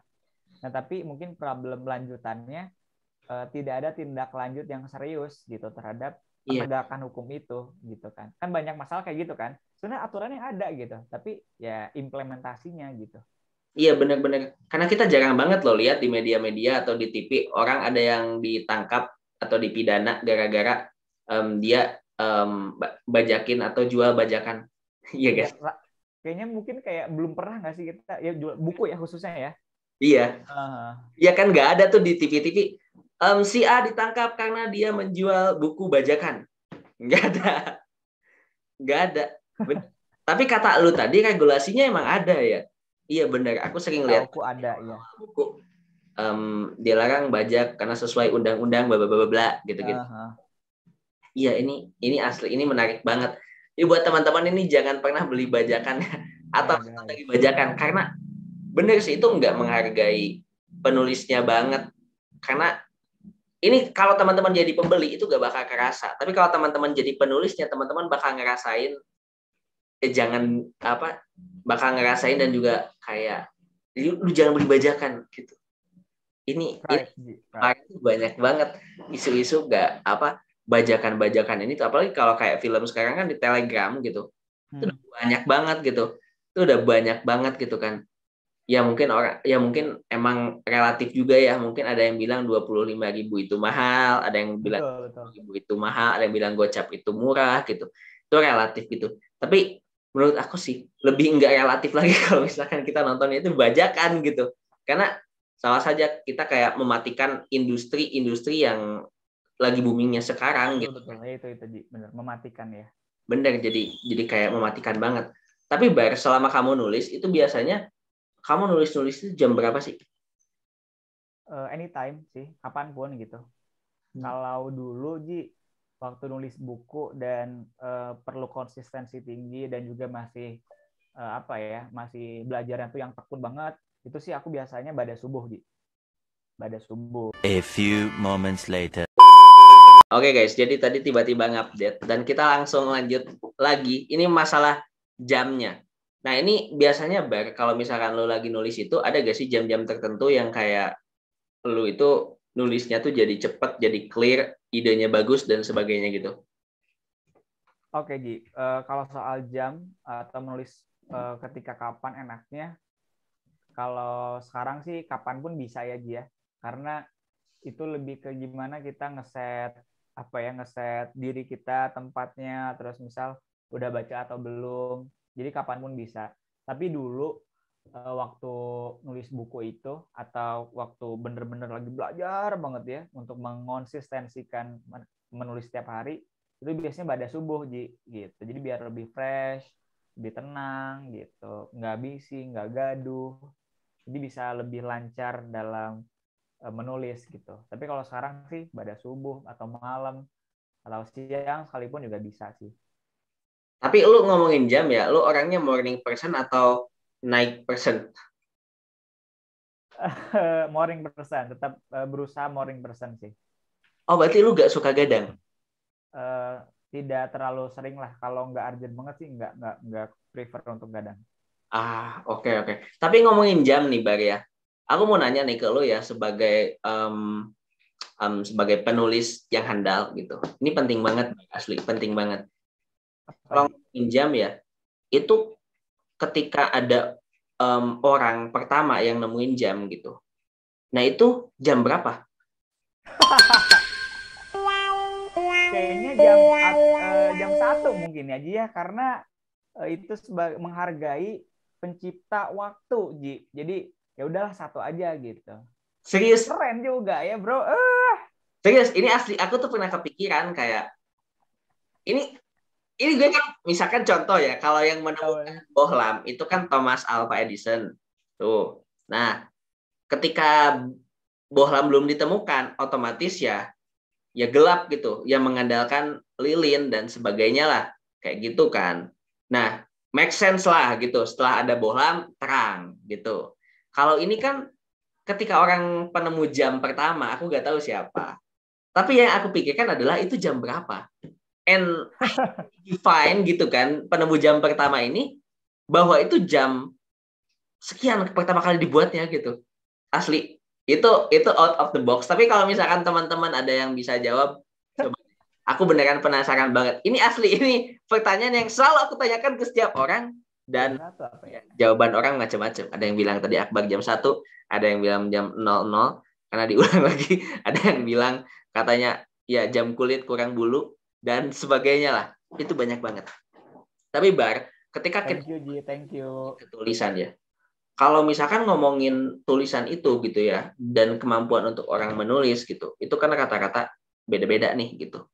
Nah, tapi mungkin problem lanjutannya uh, tidak ada tindak lanjut yang serius gitu terhadap penegakan hukum itu gitu kan. Kan banyak masalah kayak gitu kan. Sebenarnya aturannya ada gitu, tapi ya implementasinya gitu. Iya benar-benar, karena kita jarang banget loh lihat di media-media atau di T V orang ada yang ditangkap atau dipidana gara-gara um, dia um, bajakin atau jual bajakan. Iya guys. Ya, kayaknya mungkin kayak belum pernah nggak sih kita ya jual buku ya khususnya ya. Iya. Iya uh. kan nggak ada tuh di T V-T V. Um, si A ditangkap karena dia menjual buku bajakan. Nggak ada, nggak ada. Tapi kata lu tadi regulasinya emang ada ya. Iya benar, aku sering lihat buku ada ya. Buku um, dilarang bajak karena sesuai undang-undang bla bla bla gitu-gitu. Uh-huh. Iya, ini ini asli, ini menarik banget. Jadi buat teman-teman ini jangan pernah beli bajakan atau strategi bajakan karena bener sih itu nggak menghargai penulisnya banget. Karena ini kalau teman-teman jadi pembeli itu gak bakal kerasa. Tapi kalau teman-teman jadi penulisnya, teman-teman bakal ngerasain eh, jangan apa? bakal ngerasain dan juga kayak lu, lu jangan beli bajakan gitu. Ini, right. ini right. banyak banget isu-isu gak apa bajakan-bajakan ini. Apalagi kalau kayak film sekarang kan di Telegram gitu, hmm. itu udah banyak banget gitu. Itu udah banyak banget gitu kan. Ya mungkin orang, ya mungkin emang relatif juga ya. Mungkin ada yang bilang dua puluh lima ribu itu mahal, ada yang bilang dua puluh ribu itu mahal, ada yang bilang gocap itu murah gitu. Itu relatif gitu. Tapi menurut aku sih lebih nggak relatif lagi kalau misalkan kita nontonnya itu bajakan gitu, karena salah saja kita kayak mematikan industri-industri yang lagi boomingnya sekarang gitu. Betul, itu itu benar mematikan ya. Benar, jadi jadi kayak mematikan banget. Tapi Bar, selama kamu nulis itu biasanya kamu nulis-nulis itu jam berapa sih? Uh, anytime sih, kapanpun gitu. Hmm. Kalau dulu Ji waktu nulis buku dan uh, perlu konsistensi tinggi dan juga masih uh, apa ya masih belajar yang tuh yang tekun banget itu sih aku biasanya pada subuh Ji pada subuh. A few moments later. Oke okay, guys, jadi tadi tiba-tiba ngupdate dan kita langsung lanjut lagi. Ini masalah jamnya. Nah ini biasanya Bar, kalau misalkan lo lagi nulis itu ada gak sih jam-jam tertentu yang kayak lo itu nulisnya tuh jadi cepat, jadi clear, idenya bagus, dan sebagainya gitu? Oke, Ji. Uh, kalau soal jam atau menulis uh, ketika kapan enaknya, kalau sekarang sih kapanpun bisa ya, Ji ya. Karena itu lebih ke gimana kita ngeset, apa ya, ngeset diri kita, tempatnya, terus misal udah baca atau belum. Jadi kapanpun bisa. Tapi dulu uh, waktu nulis buku itu atau waktu bener-bener lagi belajar banget ya untuk mengonsistensikan menulis setiap hari, itu biasanya pada subuh Ji, gitu. Jadi biar lebih fresh, lebih tenang gitu, nggak bising, nggak gaduh, jadi bisa lebih lancar dalam uh, menulis gitu. Tapi kalau sekarang sih pada subuh atau malam atau siang sekalipun juga bisa sih. Tapi lu ngomongin jam ya, lu orangnya morning person atau night person? Morning person, tetap berusaha morning person sih. Oh, berarti lu gak suka gadang? Uh, tidak terlalu sering lah. Kalau nggak urgent banget sih, nggak nggak nggak prefer untuk gadang. Ah, oke okay, oke. Okay. Tapi ngomongin jam nih, Bar ya. Aku mau nanya nih ke lu ya sebagai um, um, sebagai penulis yang handal gitu. Ini penting banget, asli penting banget. Kalau pinjam ya, itu ketika ada um, orang pertama yang nemuin jam gitu. Nah itu jam berapa? Kayaknya jam uh, jam satu mungkin ya, Ji ya, karena uh, itu sebagai menghargai pencipta waktu, Ji. Jadi ya udahlah satu aja gitu. Serius? Keren juga ya, bro. Uh. Serius, ini asli. Aku tuh pernah kepikiran kayak ini. Ini gue kan, misalkan contoh ya, kalau yang menemukan bohlam, itu kan Thomas Alva Edison. Tuh. Nah, ketika bohlam belum ditemukan, otomatis ya, ya gelap gitu. Ya mengandalkan lilin dan sebagainya lah. Kayak gitu kan. Nah, make sense lah gitu. Setelah ada bohlam, terang gitu. Kalau ini kan, ketika orang penemu jam pertama, aku nggak tahu siapa. Tapi yang aku pikirkan adalah, itu jam berapa? And define gitu kan, penemu jam pertama ini bahwa itu jam sekian pertama kali dibuatnya gitu. Asli itu itu out of the box. Tapi kalau misalkan teman-teman ada yang bisa jawab, coba. Aku beneran penasaran banget. Ini asli, ini pertanyaan yang selalu aku tanyakan ke setiap orang dan jawaban orang macam-macam. Ada yang bilang tadi Akbar jam satu, ada yang bilang jam nol nol karena diulang lagi, ada yang bilang katanya ya jam kulit kurang bulu. Dan sebagainya lah. Itu banyak banget. Tapi Bar, ketika thank kita you, thank you. Tulisan ya. Kalau misalkan ngomongin tulisan itu gitu ya, dan kemampuan untuk orang menulis gitu, itu kan kata-kata beda-beda nih gitu.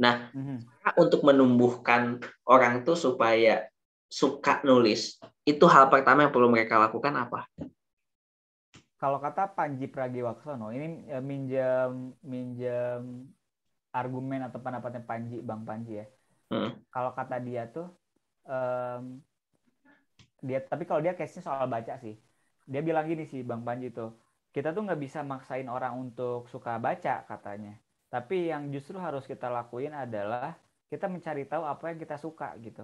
Nah, mm-hmm. untuk menumbuhkan orang tuh supaya suka nulis, itu hal pertama yang perlu mereka lakukan apa? Kalau kata Panji Pragiwaksono, ini minjam minjam argumen atau pendapatnya Panji, Bang Panji ya. Hmm. Kalau kata dia tuh, um, dia tapi kalau dia case-nya soal baca sih, dia bilang gini sih Bang Panji tuh, kita tuh nggak bisa maksain orang untuk suka baca katanya. Tapi yang justru harus kita lakuin adalah kita mencari tahu apa yang kita suka gitu.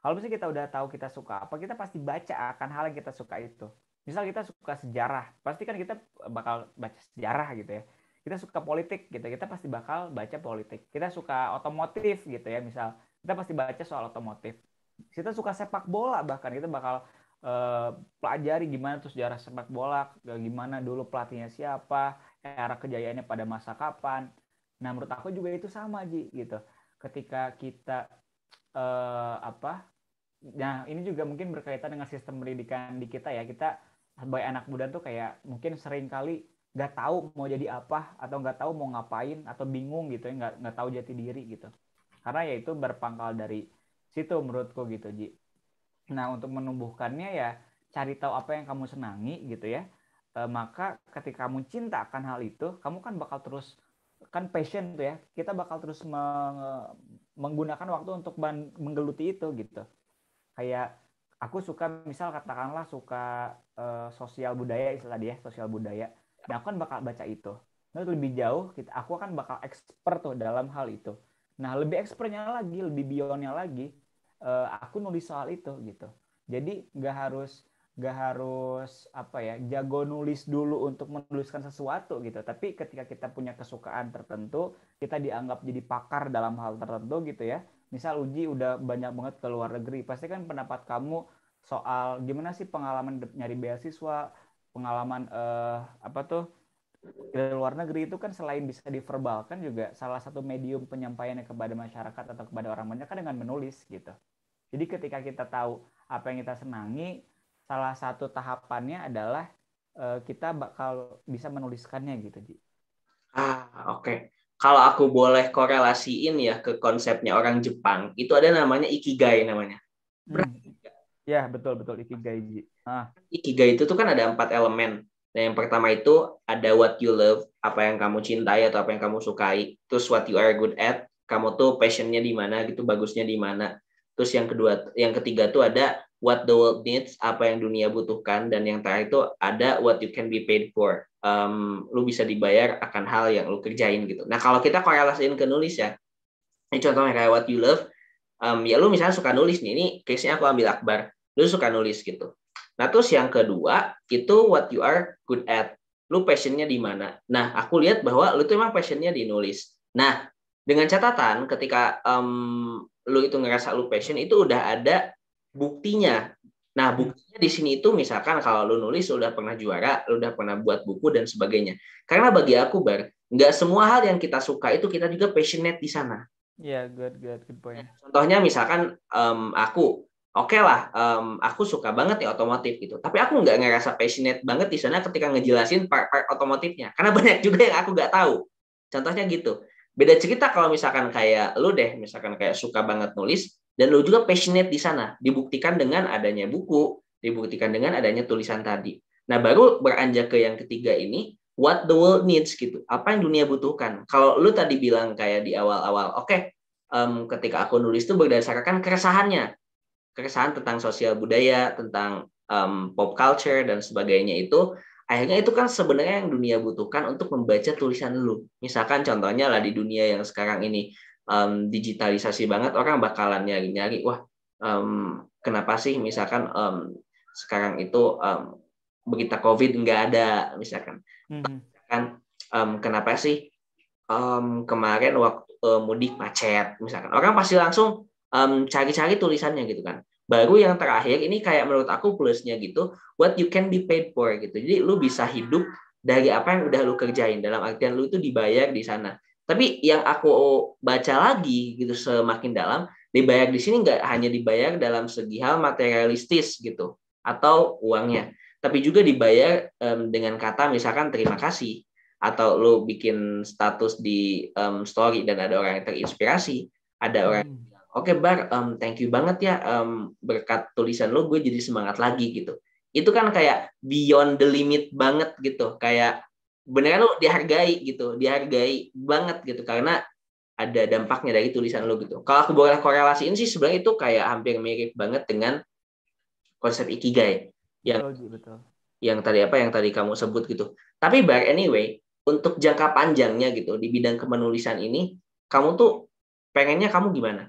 Kalau misalnya kita udah tahu kita suka apa, kita pasti baca akan hal yang kita suka itu. Misal kita suka sejarah, pasti kan kita bakal baca sejarah gitu ya. Kita suka politik gitu, kita pasti bakal baca politik. Kita suka otomotif gitu ya, misal kita pasti baca soal otomotif. Kita suka sepak bola, bahkan kita bakal eh, pelajari gimana tuh sejarah sepak bola, gimana dulu pelatihnya siapa, era kejayaannya pada masa kapan. Nah menurut aku juga itu sama Ji gitu. Ketika kita eh, apa, nah ini juga mungkin berkaitan dengan sistem pendidikan di kita ya. Kita sebagai anak muda tuh kayak mungkin sering kali nggak tahu mau jadi apa, atau nggak tahu mau ngapain, atau bingung gitu ya, nggak nggak tahu jati diri gitu. Karena ya itu berpangkal dari situ menurutku gitu, Ji. Nah, untuk menumbuhkannya ya cari tahu apa yang kamu senangi gitu ya. E, maka ketika kamu cinta akan hal itu, kamu kan bakal terus, kan passion tuh ya, kita bakal terus meng, menggunakan waktu untuk menggeluti itu gitu. Kayak aku suka, misal katakanlah suka e, sosial budaya, istilah dia, sosial budaya. Nah, aku kan bakal baca itu. Nah, lebih jauh, kita, aku kan bakal expert tuh dalam hal itu. Nah, lebih expertnya lagi, lebih beyondnya lagi, uh, aku nulis soal itu gitu. Jadi nggak harus nggak harus apa ya, jago nulis dulu untuk menuliskan sesuatu gitu. Tapi ketika kita punya kesukaan tertentu, kita dianggap jadi pakar dalam hal tertentu gitu ya. Misal Uji udah banyak banget ke luar negeri, pasti kan pendapat kamu soal gimana sih pengalaman nyari beasiswa, pengalaman eh, apa tuh dari luar negeri itu kan selain bisa diverbalkan juga salah satu medium penyampaiannya kepada masyarakat atau kepada orang banyak kan dengan menulis gitu. Jadi ketika kita tahu apa yang kita senangi, salah satu tahapannya adalah eh, kita bakal bisa menuliskannya gitu, Ji. Ah, oke. Okay. Kalau aku boleh korelasiin ya ke konsepnya orang Jepang, itu ada namanya ikigai namanya. Berarti hmm. Ya, betul-betul ikigai. Ah. Ikigai itu tuh kan ada empat elemen. Nah, yang pertama itu ada what you love, apa yang kamu cintai atau apa yang kamu sukai. Terus what you are good at, kamu tuh passionnya di mana gitu, bagusnya di mana. Terus yang kedua, yang ketiga tuh ada what the world needs, apa yang dunia butuhkan, dan yang terakhir itu ada what you can be paid for. Um, lu bisa dibayar akan hal yang lu kerjain gitu. Nah, kalau kita korelasiin ke nulis ya, ini contohnya kayak what you love, um, ya lu misalnya suka nulis nih, ini case-nya aku ambil Akbar, lu suka nulis gitu. Nah, terus yang kedua, itu what you are good at. Lu passionnya di mana? Nah, aku lihat bahwa lu tuh emang passionnya di nulis. Nah, dengan catatan ketika um, lu itu ngerasa lu passion, itu udah ada buktinya. Nah, buktinya di sini itu misalkan kalau lu nulis, lu udah pernah juara, lu udah pernah buat buku, dan sebagainya. Karena bagi aku, Bar, nggak semua hal yang kita suka itu kita juga passionate di sana. Iya, yeah, good, good, good point. Contohnya misalkan um, aku, oke okay lah, um, aku suka banget ya otomotif gitu. Tapi aku nggak ngerasa passionate banget di sana ketika ngejelasin part-part otomotifnya. Karena banyak juga yang aku nggak tahu. Contohnya gitu. Beda cerita kalau misalkan kayak lu deh, misalkan kayak suka banget nulis, dan lo juga passionate di sana, dibuktikan dengan adanya buku, dibuktikan dengan adanya tulisan tadi. Nah, baru beranjak ke yang ketiga ini, what the world needs gitu, apa yang dunia butuhkan. Kalau lo tadi bilang kayak di awal-awal, oke, okay, um, ketika aku nulis itu berdasarkan keresahannya, keresahan tentang sosial budaya, tentang um, pop culture, dan sebagainya itu, akhirnya itu kan sebenarnya yang dunia butuhkan untuk membaca tulisan lo. Misalkan contohnya lah di dunia yang sekarang ini, Um, digitalisasi banget, orang bakalan nyari-nyari, wah um, kenapa sih misalkan um, sekarang itu um, berita COVID nggak ada misalkan, mm-hmm. kan um, kenapa sih um, kemarin waktu uh, mudik macet misalkan, orang pasti langsung um, cari-cari tulisannya gitu kan. Baru yang terakhir ini kayak menurut aku plusnya gitu, what you can be paid for gitu. Jadi lu bisa hidup dari apa yang udah lu kerjain, dalam artian lu itu dibayar di sana. Tapi yang aku baca lagi gitu semakin dalam, dibayar di sini nggak hanya dibayar dalam segi hal materialistis gitu atau uangnya, tapi juga dibayar um, dengan kata misalkan terima kasih, atau lo bikin status di um, story dan ada orang yang terinspirasi, ada orang yang bilang, oke Bar, um, thank you banget ya, um, berkat tulisan lo gue jadi semangat lagi gitu. Itu kan kayak beyond the limit banget gitu, kayak beneran lu dihargai gitu, dihargai banget gitu, karena ada dampaknya dari tulisan lu gitu. Kalau aku boleh korelasiin sih, sebenarnya itu kayak hampir mirip banget dengan konsep ikigai yang betul, betul. yang tadi apa yang tadi kamu sebut gitu. Tapi Bar, anyway, untuk jangka panjangnya gitu di bidang kemenulisan ini, kamu tuh pengennya kamu gimana?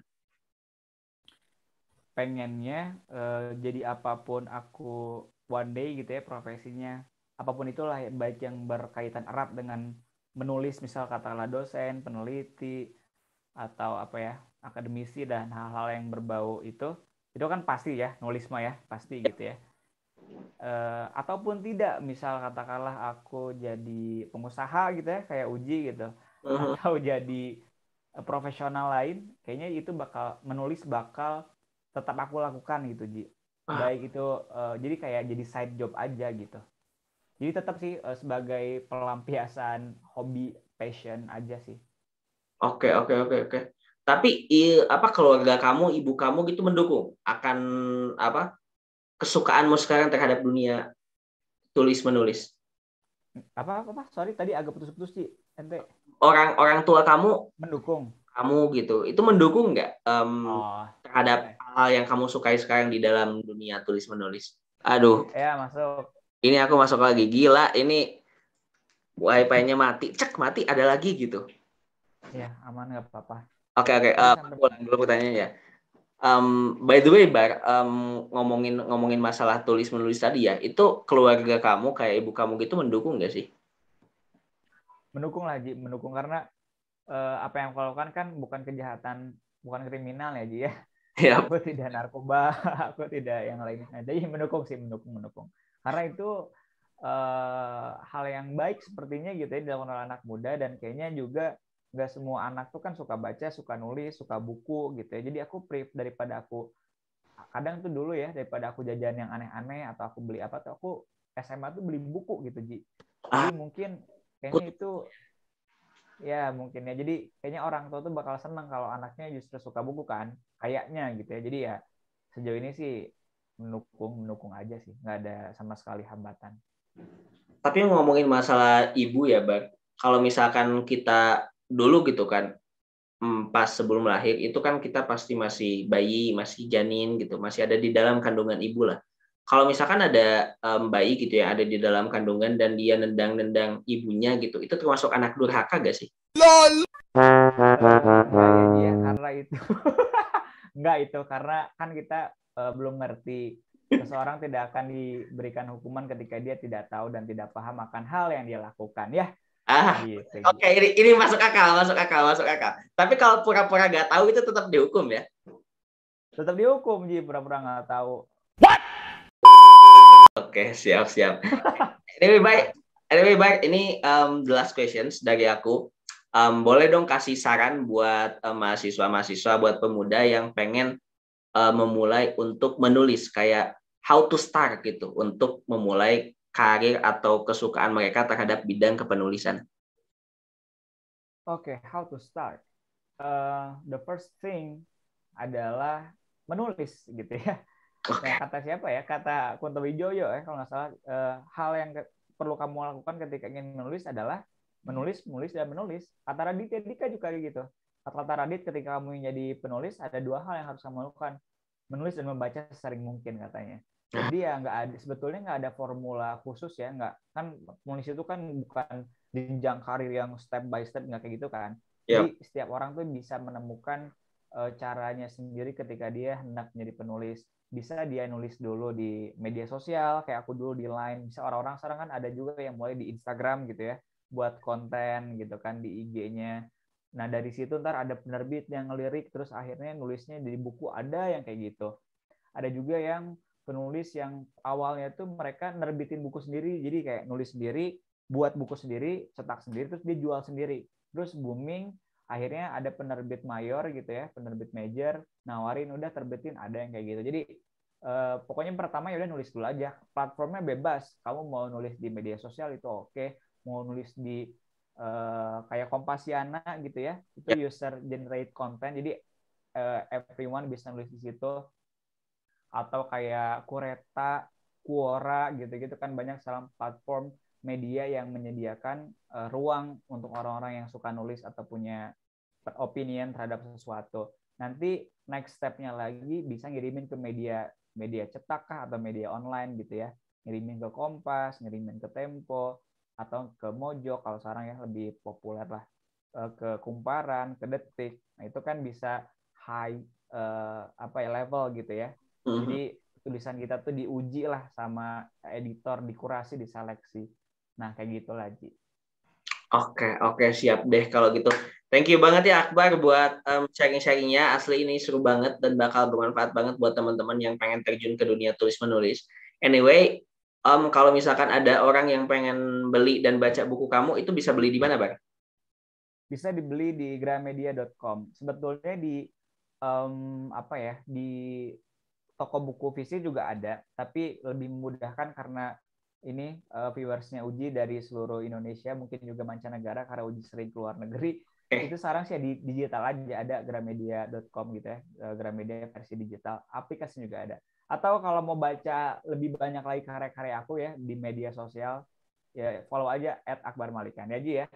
Pengennya uh, jadi apapun aku one day gitu ya profesinya. Apapun itulah, baik yang berkaitan erat dengan menulis, misal katakanlah dosen, peneliti, atau apa ya, akademisi, dan hal-hal yang berbau itu, itu kan pasti ya, nulis mah ya, pasti gitu ya. E, ataupun tidak, misal katakanlah aku jadi pengusaha gitu ya, kayak Uji gitu, uh-huh. atau jadi profesional lain, kayaknya itu bakal, menulis bakal tetap aku lakukan gitu, Ji. Baik itu, e, jadi kayak jadi side job aja gitu. Jadi tetap sih sebagai pelampiasan hobi, passion aja sih. Oke, oke, oke, oke. Tapi apa keluarga kamu, ibu kamu gitu mendukung akan apa kesukaanmu sekarang terhadap dunia tulis menulis? Apa apa? apa? Sorry tadi agak putus-putus sih. Ente. Orang orang tua kamu mendukung kamu gitu. Itu mendukung nggak um, oh, terhadap okay. hal yang kamu sukai sekarang di dalam dunia tulis menulis? Aduh. Ya masuk. Ini aku masuk lagi, gila ini wifi-nya mati, cek mati ada lagi gitu. Ya aman nggak apa-apa. Oke oke, belum pertanyaan ya. Um, by the way Bar, um, ngomongin ngomongin masalah tulis menulis tadi ya, itu keluarga kamu kayak ibu kamu gitu mendukung nggak sih? Mendukung lah Ji, mendukung karena uh, apa yang aku lakukan kan bukan kejahatan, bukan kriminal ya Ji ya. Yep. Aku tidak narkoba, aku tidak yang lainnya. Jadi mendukung sih, mendukung mendukung. Karena itu eh, hal yang baik sepertinya gitu ya dilakukan oleh anak muda, dan kayaknya juga nggak semua anak tuh kan suka baca, suka nulis, suka buku gitu ya. Jadi aku priv daripada aku kadang tuh dulu ya, daripada aku jajan yang aneh-aneh atau aku beli apa tuh, aku S M A tuh beli buku gitu Ji. Jadi mungkin kayaknya itu ya mungkin ya. Jadi kayaknya orang tua tuh bakal seneng kalau anaknya justru suka buku kan, kayaknya gitu ya. Jadi ya sejauh ini sih mendukung mendukung aja sih, nggak ada sama sekali hambatan. Tapi ngomongin masalah ibu ya Bar, kalau misalkan kita dulu gitu kan, pas sebelum lahir itu kan kita pasti masih bayi, masih janin gitu, masih ada di dalam kandungan ibu lah. Kalau misalkan ada um, bayi gitu ya, ada di dalam kandungan dan dia nendang-nendang ibunya gitu, itu termasuk anak durhaka gak sih? Lol. Ya, karena itu nggak itu karena kan kita uh, belum ngerti. Seseorang tidak akan diberikan hukuman ketika dia tidak tahu dan tidak paham akan hal yang dia lakukan ya. Ah, gitu. Oke, okay. ini, ini masuk akal, masuk akal, masuk akal. Tapi kalau pura-pura nggak tahu itu tetap dihukum ya? Tetap dihukum, Ji, pura-pura nggak tahu. What? Oke, okay, siap, siap. Anyway, baik. Anyway, baik. Ini um, the last questions dari aku. Um, boleh dong kasih saran buat um, mahasiswa-mahasiswa, buat pemuda yang pengen uh, memulai untuk menulis, kayak how to start gitu, untuk memulai karir atau kesukaan mereka terhadap bidang kepenulisan. Oke, okay, how to start. Uh, the first thing adalah menulis, gitu ya. Okay. Nah, kata siapa ya? Kata Kuntowijoyo ya, kalau nggak salah. Uh, hal yang perlu kamu lakukan ketika ingin menulis adalah menulis, menulis, dan menulis. Kata Raditya Dika juga gitu. Kata Radit, ketika kamu menjadi penulis, ada dua hal yang harus kamu lakukan. Menulis dan membaca sesering mungkin, katanya. Jadi ya nggak ada, sebetulnya nggak ada formula khusus ya, nggak, kan menulis itu kan bukan jenjang karir yang step by step, nggak kayak gitu kan. Yep. Jadi setiap orang tuh bisa menemukan uh, caranya sendiri ketika dia hendak menjadi penulis. Bisa dia nulis dulu di media sosial, kayak aku dulu di Line. Bisa orang-orang sekarang kan ada juga yang mulai di Instagram gitu ya, buat konten gitu kan di I G-nya. Nah dari situ ntar ada penerbit yang ngelirik, terus akhirnya nulisnya di buku, ada yang kayak gitu. Ada juga yang penulis yang awalnya tuh mereka nerbitin buku sendiri, jadi kayak nulis sendiri, buat buku sendiri, cetak sendiri, terus dia jual sendiri. Terus booming, akhirnya ada penerbit mayor gitu ya, penerbit major, nawarin, udah terbitin, ada yang kayak gitu. Jadi eh, pokoknya pertama ya udah nulis dulu aja, platformnya bebas, kamu mau nulis di media sosial itu oke, okay. Mau nulis di eh, kayak Kompasiana gitu ya, itu user generate content, jadi eh, everyone bisa nulis di situ. Atau kayak Kureta, Quora, gitu-gitu kan banyak salam platform media yang menyediakan uh, ruang untuk orang-orang yang suka nulis atau punya opinion terhadap sesuatu. Nanti next step-nya lagi bisa ngirimin ke media media cetak kah, atau media online gitu ya. Ngirimin ke Kompas, ngirimin ke Tempo, atau ke Mojok kalau sekarang ya lebih populer lah. Uh, ke Kumparan, ke Detik. Nah, itu kan bisa high uh, apa ya, level gitu ya. Jadi tulisan kita tuh diuji lah sama editor, dikurasi, diseleksi. Nah, kayak gitu lah, Ji. Oke, oke, siap deh kalau gitu. Thank you banget ya Akbar buat um, sharing-sharingnya. Asli ini seru banget dan bakal bermanfaat banget buat teman-teman yang pengen terjun ke dunia tulis-menulis. Anyway, um, kalau misalkan ada orang yang pengen beli dan baca buku kamu, itu bisa beli di mana, Bar? Bisa dibeli di gramedia dot com. Sebetulnya di, um, apa ya, di toko buku fisik juga ada, tapi lebih memudahkan karena ini uh, viewersnya Uji dari seluruh Indonesia, mungkin juga mancanegara karena Uji sering keluar negeri. Eh. Itu sekarang sih di digital aja ada gramedia dot com gitu ya, uh, Gramedia versi digital, aplikasi juga ada. Atau kalau mau baca lebih banyak lagi karya-karya aku ya di media sosial, ya follow aja at akbar malikan ya, Ji ya.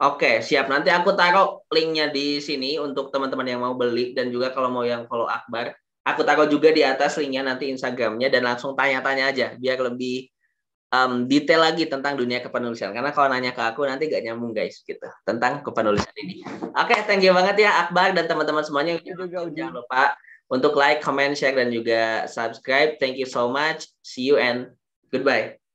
Oke, siap. Nanti aku taruh linknya di sini untuk teman-teman yang mau beli dan juga kalau mau yang follow Akbar. Aku taruh juga di atas linknya nanti Instagramnya dan langsung tanya-tanya aja biar lebih um, detail lagi tentang dunia kepenulisan. Karena kalau nanya ke aku nanti gak nyambung guys gitu tentang kepenulisan ini. Oke, okay, thank you banget ya Akbar dan teman-teman semuanya. Juga, jangan lupa untuk like, comment, share, dan juga subscribe. Thank you so much. See you and goodbye.